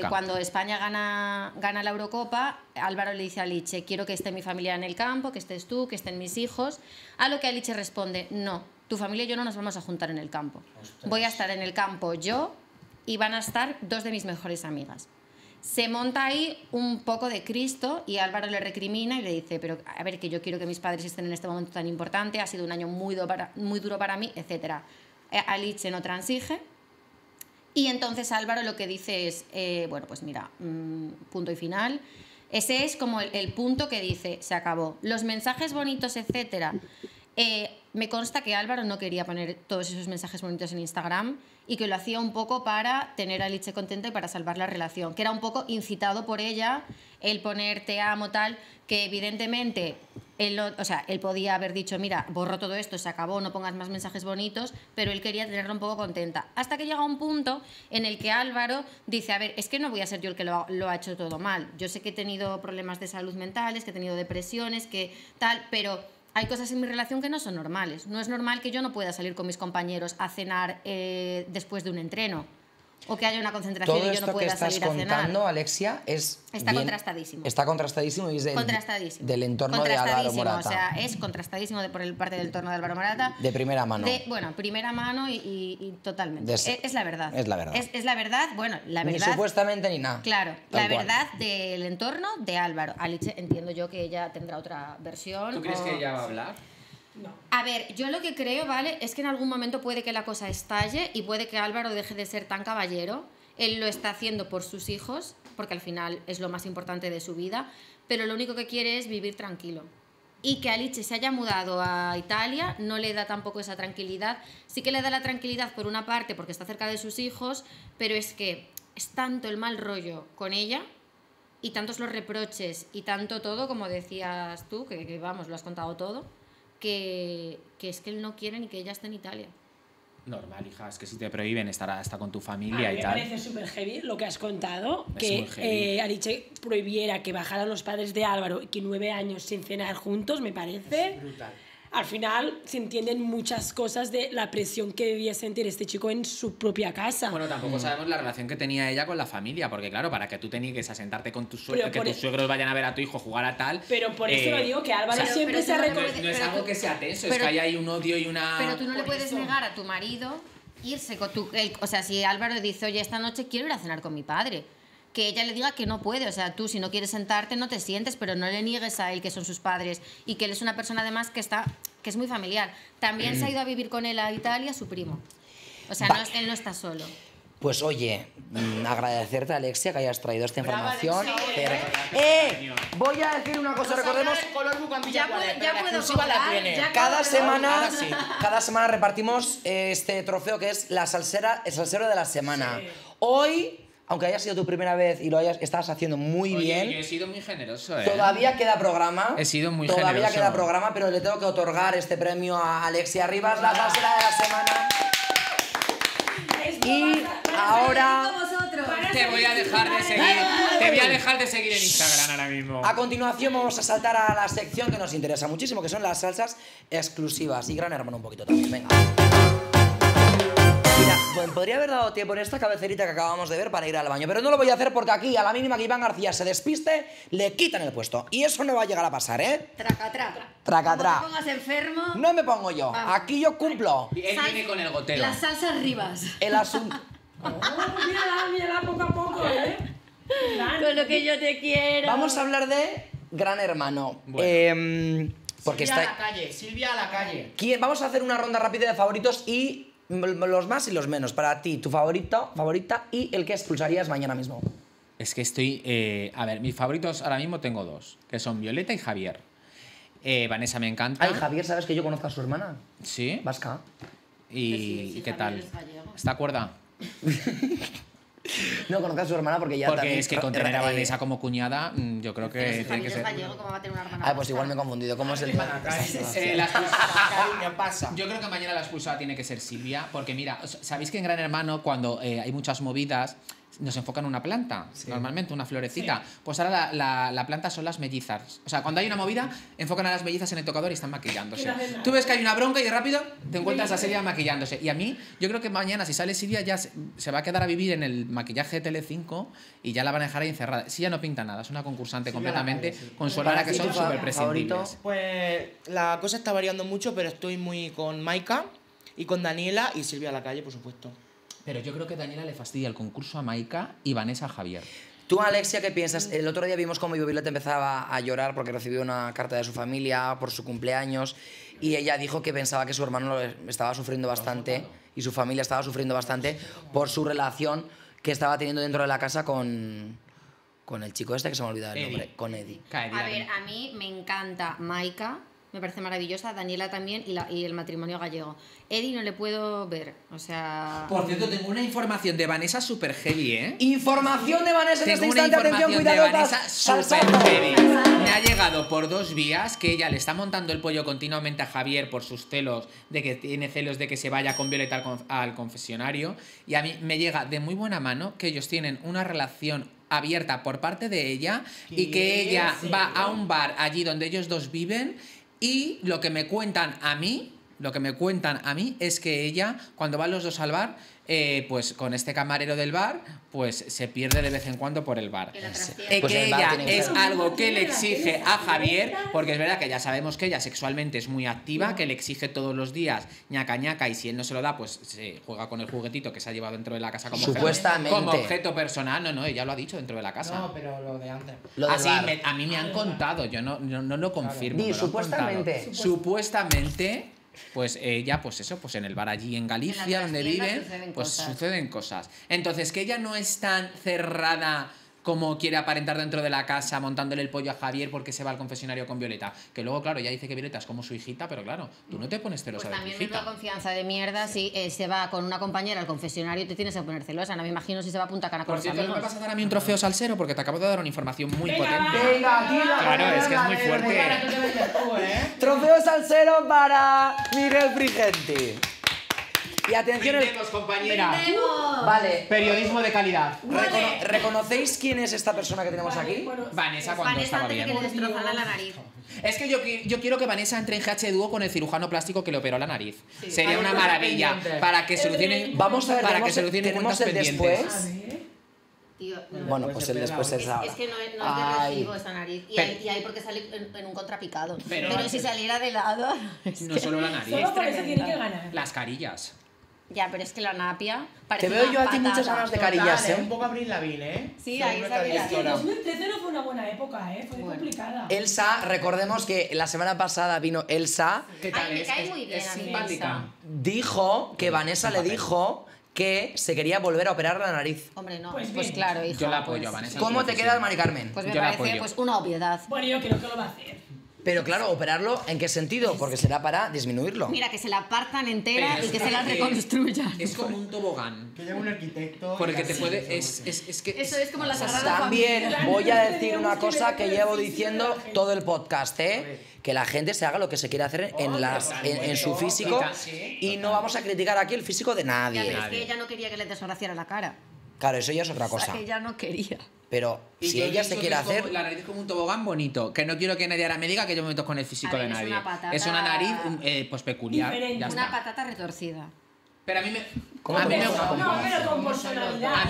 cuando España gana la Eurocopa, Álvaro le dice a Alice, quiero que esté mi familia en el campo, que estés tú, que estén mis hijos, a lo que Alice responde, no, tu familia y yo no nos vamos a juntar en el campo. Ostras. Voy a estar en el campo yo y van a estar 2 de mis mejores amigas. Se monta ahí un poco de Cristo y Álvaro le recrimina y le dice, pero a ver, que yo quiero que mis padres estén en este momento tan importante, ha sido un año muy duro para mí, etc. Alice no transige y entonces Álvaro lo que dice es, bueno, pues mira, punto y final. Ese es como el punto que dice, se acabó. Los mensajes bonitos, etc. Me consta que Álvaro no quería poner todos esos mensajes bonitos en Instagram y que lo hacía un poco para tener a Alice contenta y para salvar la relación, que era un poco incitado por ella el poner te amo tal, que evidentemente él, o sea, él podía haber dicho mira, borro todo esto, se acabó, no pongas más mensajes bonitos, pero él quería tenerla un poco contenta, hasta que llega un punto en el que Álvaro dice, a ver, es que no voy a ser yo el que lo ha hecho todo mal, yo sé que he tenido problemas de salud mentales, que he tenido depresiones, que tal, pero hay cosas en mi relación que no son normales. No es normal que yo no pueda salir con mis compañeros a cenar después de un entreno. O que haya una concentración y yo no pueda salir a cenar. Todo esto que estás contando, Alexia, está contrastadísimo. Está contrastadísimo y es del entorno de Álvaro Morata. O sea, es contrastadísimo por parte del entorno de Álvaro Morata. De primera mano. Bueno, primera mano y totalmente. Es la verdad. Es la verdad. Es la verdad, bueno, la verdad. Ni supuestamente ni nada. Claro, la verdad del entorno de Álvaro. Alice, entiendo yo que ella tendrá otra versión. ¿Tú crees que ella va a hablar? No. A ver, yo lo que creo, ¿vale? Es que en algún momento puede que la cosa estalle y puede que Álvaro deje de ser tan caballero. Él lo está haciendo por sus hijos, porque al final es lo más importante de su vida, pero lo único que quiere es vivir tranquilo. Y que Alice se haya mudado a Italia no le da tampoco esa tranquilidad. Sí que le da la tranquilidad por una parte porque está cerca de sus hijos, pero es que es tanto el mal rollo con ella y tantos los reproches y tanto todo, como decías tú, que vamos, lo has contado todo. Que es que él no quiere ni que ella esté en Italia. Normal, hija, es que si te prohíben estar hasta con tu familia y tal. Me parece súper heavy lo que has contado, que Alice prohibiera que bajaran los padres de Álvaro y que 9 años sin cenar juntos, me parece. Es brutal. Al final se entienden muchas cosas de la presión que debía sentir este chico en su propia casa. Bueno, tampoco sabemos la relación que tenía ella con la familia, porque claro, para que tú tenías que sentarte con tus suegros, que tus suegros vayan a ver a tu hijo jugar a tal... Pero por eso lo digo, que Álvaro siempre se ha reconocido... No es algo que sea tenso, es que ahí hay un odio y una... Pero tú no le puedes negar a tu marido irse con tu... O sea, si Álvaro dice, oye, esta noche quiero ir a cenar con mi padre... Que ella le diga que no puede, o sea, tú si no quieres sentarte no te sientes, pero no le niegues a él que son sus padres y que él es una persona además que es muy familiar. También se ha ido a vivir con él a Italia su primo, o sea, vale. Él no está solo. Pues oye, agradecerte, Alexia, que hayas traído esta información. Voy a decir una cosa, recordemos... Cada semana repartimos este trofeo que es el salsero de la semana. Sí. Hoy... Aunque haya sido tu primera vez y estás haciendo muy bien. Yo he sido muy generoso, ¿eh? Todavía queda programa. He sido muy generoso. Todavía queda programa, pero le tengo que otorgar este premio a Alexia Rivas, la salsera de la semana. Y ahora te voy a dejar de seguir. Te voy a dejar de seguir en Instagram ahora mismo. A continuación vamos a saltar a la sección que nos interesa muchísimo, que son las salsas exclusivas. Y Gran Hermano un poquito también, venga. Mira, podría haber dado tiempo en esta cabecerita que acabamos de ver para ir al baño, pero no lo voy a hacer porque aquí, a la mínima que Iván García se despiste, le quitan el puesto. Y eso no va a llegar a pasar, ¿eh? Tracatrá. Tracatrá. No me pongas enfermo. No me pongo yo. Vamos. Aquí yo cumplo. Él viene con el gotero. Las salsas Rivas. El asunto... Oh, mírala poco a poco, ¿eh? Con lo que yo te quiero. Vamos a hablar de Gran Hermano. Bueno. Porque Silvia a la calle, Silvia a la calle. Vamos a hacer una ronda rápida de favoritos y... Los más y los menos. Para ti, tu favorito, favorita y el que expulsarías mañana mismo. Es que estoy... a ver, mis favoritos ahora mismo tengo 2, que son Violeta y Javier. Vanessa me encanta. Ay, Javier, ¿sabes que yo conozco a su hermana? Sí. Vasca. ¿Y sí, qué tal? ¿Está cuerda? No, conozco a su hermana porque ya... Porque es que con tener a Vanessa como cuñada, yo creo que... Tiene que ser... Gallego, ¿cómo va a tener una hermana? Ah, pues igual me he confundido. ¿Cómo es el hermana? La expulsada pasa. Yo creo que mañana la expulsada tiene que ser Silvia, porque mira, sabéis que en Gran Hermano, cuando hay muchas movidas, nos enfocan una planta, sí, normalmente, una florecita. Sí. Pues ahora la planta son las mellizas. O sea, cuando hay una movida, enfocan a las mellizas en el tocador y están maquillándose. Tú ves que hay una bronca y rápido te encuentras a Silvia maquillándose. Y a mí, yo creo que mañana, si sale Silvia, ya se va a quedar a vivir en el maquillaje de Telecinco y ya la van a dejar ahí encerrada. Silvia no pinta nada, es una concursante completamente con su olor, que son súper prescindibles. Pues la cosa está variando mucho, pero estoy muy con Maika y con Daniela y Silvia a la calle, por supuesto. Pero yo creo que Daniela le fastidia el concurso a Maika y Vanessa a Javier. Tú, Alexia, ¿qué piensas? El otro día vimos cómo Violeta empezaba a llorar porque recibió una carta de su familia por su cumpleaños y ella dijo que pensaba que su hermano estaba sufriendo bastante y su familia estaba sufriendo bastante por su relación que estaba teniendo dentro de la casa con el chico este que se me ha olvidado el nombre, con Eddie. A ver, a mí me encanta Maika, me parece maravillosa, Daniela también y el matrimonio gallego. Eddie no le puedo ver, o sea... Por cierto, tengo una información de Vanessa súper heavy, ¿eh? Información de Vanessa en este instante, atención, cuidado. De Vanessa súper heavy. Me ha llegado por dos vías que ella le está montando el pollo continuamente a Javier por sus celos, de que tiene celos de que se vaya con Violeta al confesionario, y a mí me llega de muy buena mano que ellos tienen una relación abierta por parte de ella y que ella va a un bar allí donde ellos dos viven. Y lo que me cuentan a mí es que ella, cuando van los dos al bar, pues con este camarero del bar, pues se pierde de vez en cuando por el bar. Pues que el bar ella es algo que le exige a Javier, porque es verdad que ya sabemos que ella sexualmente es muy activa, que le exige todos los días ñaca ñaca, y si él no se lo da, pues se juega con el juguetito que se ha llevado dentro de la casa como, supuestamente, como objeto personal. No, ella lo ha dicho dentro de la casa. No, pero lo de antes. Así a mí me han contado, yo no lo confirmo. Claro. Supuestamente... Pues ella, pues eso, pues en el bar allí en Galicia, donde viven, pues suceden cosas. Entonces, que ella no es tan cerrada como quiere aparentar dentro de la casa, montándole el pollo a Javier porque se va al confesionario con Violeta. Que luego, claro, ella dice que Violeta es como su hijita, pero claro, tú no te pones celosa de tu hijita. Pues también es una confianza de mierda. Si se va con una compañera al confesionario, te tienes que poner celosa. No me imagino si se va a Punta Cana con los amigos. Por cierto, ¿no me vas a dar a mí un trofeo salsero? Porque te acabo de dar una información muy potente. ¡Venga, tira! Claro, es que es muy fuerte. Trofeo salsero para Miguel Frigenti. Y atención, brindemos, compañera. ¡Brindemos! Vale, periodismo de calidad. ¿Reconocéis quién es esta persona que tenemos aquí? Bueno, Vanessa, cuando estaba bien. Que le destrozara la nariz. Es que yo quiero que Vanessa entre en GH Duo con el cirujano plástico que le operó la nariz. Sí. Sería una maravilla para que solucionen. Vamos a ver, para que solucionen cuentas pendientes. Tío, no. Bueno, pues el después es ahora. Es que no es de recibo esa nariz. Y ahí porque sale en un contrapicado. Pero si saliera de lado... No solo la nariz. Solo por eso tiene que ganar. Las carillas. Ya, pero es que la napia parece una patada. Te veo yo a ti muchas ganas de carillas, ¿eh? Un poco Abril Lavigne, ¿eh? Sí, ahí está. Es que 2013 no fue una buena época, ¿eh? Fue complicada. Elsa, recordemos que la semana pasada vino Elsa. ¿Qué tal? Me cae muy bien. Es simpática. Dijo que Vanessa le dijo que se quería volver a operar la nariz. Hombre, no. Pues claro, hija. Yo la apoyo a Vanessa. ¿Cómo te queda, Mari Carmen? Pues me parece una obviedad. Bueno, yo creo que lo va a hacer. Pero claro, ¿operarlo en qué sentido? Porque será para disminuirlo. Mira, que se la partan entera y que se la reconstruyan. Es como un tobogán. Que lleva un arquitecto. Porque te puede... Eso es como la Sagrada Familia. También voy a decir una cosa que llevo diciendo todo el podcast, ¿eh? Que la gente se haga lo que se quiera hacer en su físico y no vamos a criticar aquí el físico de nadie. Es que ella no quería que le desgraciara la cara. Claro, eso ya es otra cosa. O sea, que ella no quería. Pero si ella se quiere hacer... La nariz es como un tobogán bonito, que no quiero que nadie ahora me diga que yo me meto con el físico de nadie. Es una nariz pues peculiar. Una patata retorcida. Pero a mí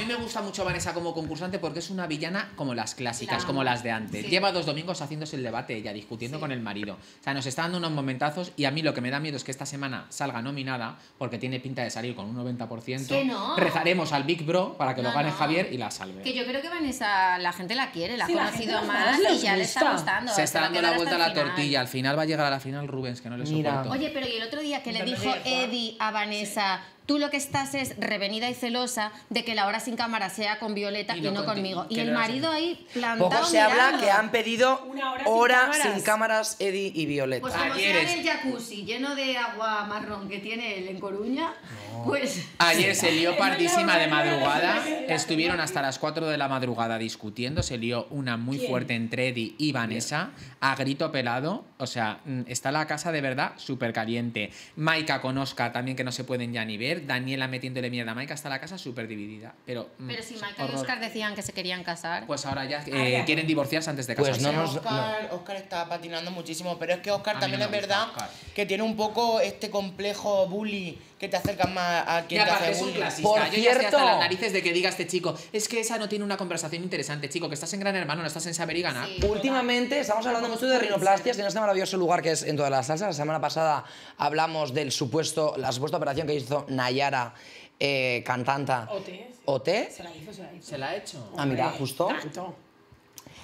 me gusta mucho Vanessa como concursante porque es una villana como las clásicas, como las de antes. Sí. Lleva 2 domingos haciéndose el debate ella, discutiendo con el marido. O sea, nos está dando unos momentazos y a mí lo que me da miedo es que esta semana salga nominada porque tiene pinta de salir con un 90%. Que no. Rezaremos al Big Bro para que lo gane Javier y la salve. Que yo creo que Vanessa, la gente la quiere, la ha conocido más y ya le está gustando. Se está dando la vuelta a la tortilla. Al final va a llegar a la final Rubens, que no le soporto. Oye, pero y el otro día que le dijo Eddie a Vanessa... Tú lo que estás es revenida y celosa de que la hora sin cámara sea con Violeta y no conmigo. Y el marido ahí plantado mirando. Poco se habla que han pedido hora sin cámaras Eddie y Violeta. Pues como sea en el jacuzzi lleno de agua marrón que tiene él en Coruña, pues... Ayer se lió pardísima de madrugada. Estuvieron hasta las 4 de la madrugada discutiendo. Se lió una muy fuerte entre Eddie y Vanessa a grito pelado. O sea, está la casa de verdad súper caliente. Maika con Oscar también, que no se pueden ya ni ver. Javier, Daniela metiéndole mierda a Maika, hasta la casa súper dividida. Pero si Maika y Oscar decían que se querían casar. Pues ahora ya quieren divorciarse antes de casarse. Pues no, Oscar está patinando muchísimo, pero es que Oscar también es verdad que tiene un poco este complejo bully que te acerca más a quien te hace bullying. Por cierto, ya estoy hasta las narices de que diga este chico, es que esa no tiene una conversación interesante, chico, que estás en Gran Hermano, no estás en Saber y Ganar. Sí, últimamente estamos hablando mucho de rinoplastias en este maravilloso lugar que es En Todas las Salsas. La semana pasada hablamos del supuesto, la supuesta operación que hizo Nayara, cantanta. ¿Ote? Se la hizo. ¿Se la ha hecho? Ah, mira, justo. Tanto.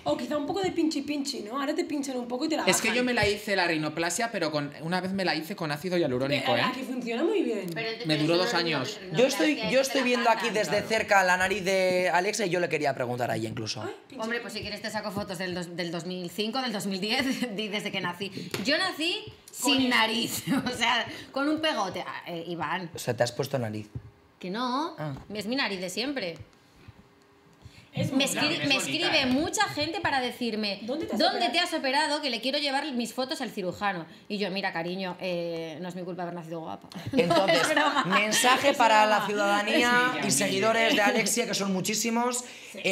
O quizá un poco de pinchi, ¿no? Ahora te pinchan un poco y te la bajan. Es que yo me la hice la rinoplasia, pero una vez me la hice con ácido hialurónico, ¿eh? Que funciona muy bien. Me duró 2 años. Yo estoy viendo aquí desde cerca la nariz de Alexia y yo le quería preguntar a ella incluso. Ay, hombre, pues si quieres te saco fotos del 2005, del 2010, desde que nací. Yo nací sin nariz, o sea, con un pegote. Iván. O sea, te has puesto nariz. Que no, es mi nariz de siempre. Me escribe mucha gente para decirme ¿Dónde te has operado? Que le quiero llevar mis fotos al cirujano. Y yo, mira, cariño, no es mi culpa haber nacido guapa. Entonces, no, mensaje para la ciudadanía y seguidores de Alexia, que son muchísimos.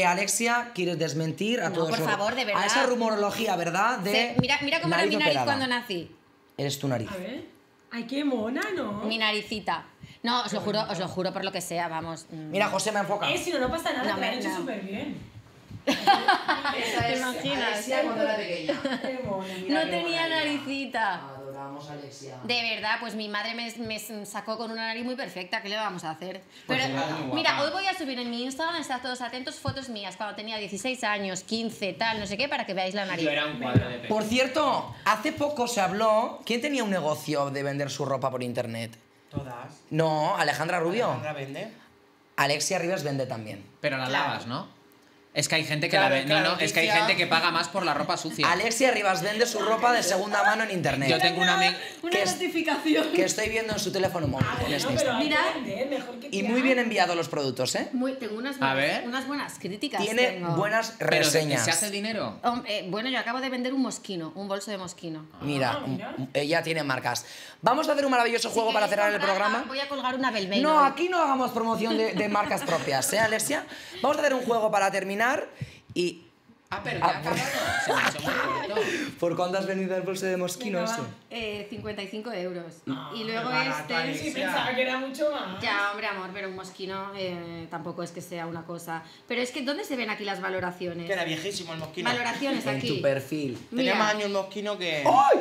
Alexia, ¿quieres desmentir a todos? Por favor, de verdad. A esa rumorología, ¿verdad? Mira cómo era mi nariz cuando nací. Eres tu nariz. A ver. Ay, qué mona, ¿no? Mi naricita. No, os lo juro por lo que sea, vamos. Mira, José me enfoca. Si no, no pasa nada, no, me han hecho súper bien. ¿Te imaginas? Alexia cuando era pequeña. No tenía naricita. Adorábamos a Alexia. De verdad, pues mi madre me sacó con una nariz muy perfecta, ¿qué le vamos a hacer? Pero mira, hoy voy a subir en mi Instagram, estad todos atentos, fotos mías cuando tenía 16 años, 15, tal, no sé qué, para que veáis la nariz. Yo era un cuadro de pelo. Por cierto, hace poco se habló, ¿quién tenía un negocio de vender su ropa por internet? Todas. No, Alejandra Rubio. Alejandra vende. Alexia Rivas vende también. Pero la lavas, ¿no? Es que hay gente que la vende. No, es que hay gente que paga más por la ropa sucia. Alexia Rivas vende su ropa de segunda mano en internet. Yo tengo una notificación que estoy viendo en su teléfono móvil. Mira, y muy bien enviados los productos, ¿eh? Tengo unas buenas críticas. Tiene buenas reseñas. ¿Pero se hace dinero? Bueno, yo acabo de vender un mosquino, un bolso de mosquino. Mira, ella tiene marcas. Vamos a hacer un maravilloso juego para cerrar el programa. Voy a colgar una Belvey. No, aquí no hagamos promoción de marcas propias, ¿eh, Alexia? Vamos a hacer un juego para terminar. Y... Ah, pero ya acabado. ¿Por cuánto has venido el bolso de mosquino? Venga, 55 euros. No, y luego este... Pensaba que era mucho más. Ya, hombre, amor, pero un mosquino tampoco es que sea una cosa. Pero es que, ¿dónde se ven aquí las valoraciones? Que era viejísimo el mosquino. Valoraciones aquí. En tu perfil. Mira. Tenía más años el mosquino que... ¡Ay!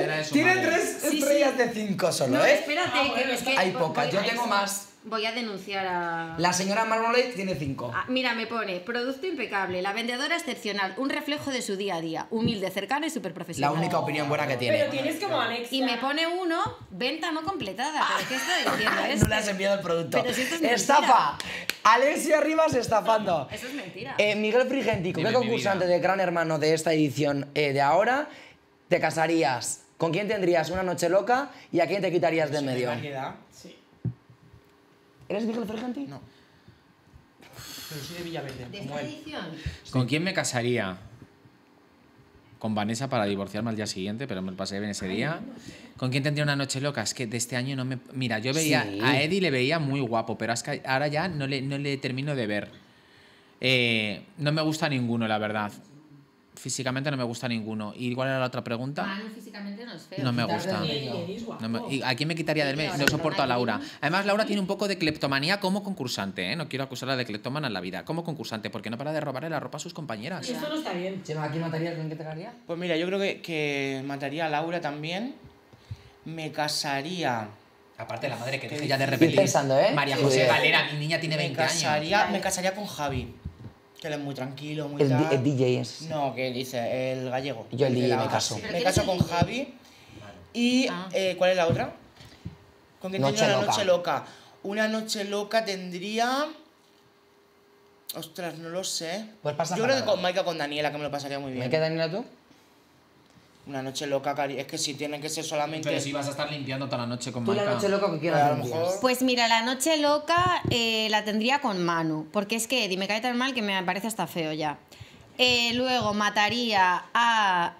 ¡Ay! Tiene 3 estrellas de 5 solo, no, ¿eh? Espérate, bueno, es que... Hay pocas, yo tengo más. Voy a denunciar a... La señora Marmalade tiene 5. Ah, mira, me pone, producto impecable, la vendedora excepcional, un reflejo de su día a día, humilde, cercano y súper profesional. La única opinión buena que tiene. Pero tienes como Alexa. Y me pone uno, venta no completada. ¿Pero qué está diciendo esto? No le has enviado el producto. Pero si esto es mentira. ¡Estafa! Alexia Rivas estafando. Eso es mentira. Miguel Frigenti, ¿con qué concursante de Gran Hermano de esta edición de ahora te casarías? ¿Con quién tendrías una noche loca y a quién te quitarías de en medio? Sí. ¿Eres Miguel Frigenti? No. Pero soy de Villaverde. ¿De esta edición? ¿Con quién me casaría? Con Vanessa para divorciarme al día siguiente, pero me lo pasé bien ese día. ¿Con quién tendría una noche loca? Es que de este año no me... Mira, yo veía... Sí. A Eddie le veía muy guapo, pero es que ahora ya no le termino de ver. No me gusta ninguno, la verdad. Físicamente no me gusta ninguno. ¿Y cuál era la otra pregunta? Ah, no, físicamente no es feo. No me gusta. ¿Y a quién me quitaría del medio? No soporto a Laura. Además, Laura tiene un poco de cleptomanía como concursante, ¿eh? No quiero acusarla de cleptomana en la vida. Como concursante, porque no para de robarle la ropa a sus compañeras. Eso no está bien. Chema, ¿a quién matarías? ¿Con qué te casarías? Pues mira, yo creo que mataría a Laura también. Me casaría... Aparte de la madre que dejé ya de repetir. Estoy pensando, ¿eh? María José Galera, mi niña tiene 20 años. Me casaría con Javi. Que él es muy tranquilo, muy tal. El DJ es. No, que dice, el gallego. Yo el DJ me caso. Me caso con Javi. ¿Y cuál es la otra? ¿Con quién tendría una noche loca? Una noche loca tendría... Ostras, no lo sé. Pues pasa. Yo creo que con Maika, con Daniela, que me lo pasaría muy bien. ¿Maika, Daniela, tú? Una noche loca, cari. Es que si tiene que ser solamente... Pero si vas a estar limpiando toda la noche con Maika. ¿Tú la noche loca que quieras? A lo mejor... Pues mira, la noche loca la tendría con Manu. Porque es que Eddie me cae tan mal que me parece hasta feo ya. Luego mataría a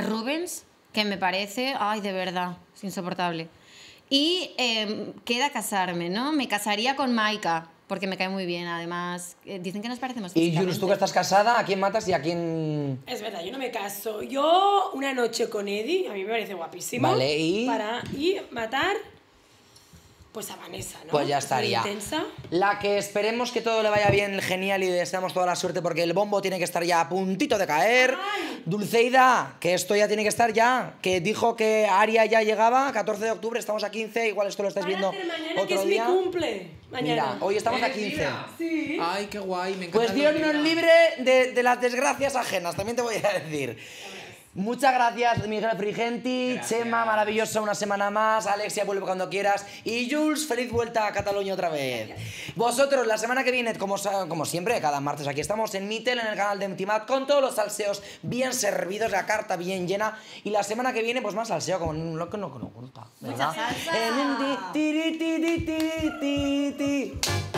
Rubens, que me parece... Ay, de verdad, es insoportable. Y queda casarme, ¿no? Me casaría con Maika, porque me cae muy bien, además. Dicen que nos parecemos físicamente. Y Jules, tú que estás casada, ¿a quién matas y a quién...? Es verdad, yo no me caso. Yo, una noche con Eddie, a mí me parece guapísimo. Vale, y... Para ir matar... Pues a Vanessa, ¿no? Pues ya estaría. La que esperemos que todo le vaya bien, genial, y deseamos toda la suerte porque el bombo tiene que estar ya a puntito de caer. ¡Ay! Dulceida, que esto ya tiene que estar ya. Que dijo que Aria ya llegaba, 14 de octubre, estamos a 15, igual esto lo estáis viendo mañana, otro que es día. Mi cumple. Mañana. Mira, hoy estamos a 15. Sí. Ay, qué guay, me encanta. Pues Dios nos libre de las desgracias ajenas, también te voy a decir. Muchas gracias, Miguel Frigenti, gracias. Chema, maravilloso, una semana más. Alexia, vuelve cuando quieras. Y Jules, feliz vuelta a Cataluña otra vez. Gracias. Vosotros, la semana que viene, como siempre, cada martes aquí estamos en Mitel, en el canal de Mitimat, con todos los salseos bien servidos, la carta bien llena. Y la semana que viene, pues más salseo, como lo que no oculta, ¿verdad? Muchas gracias.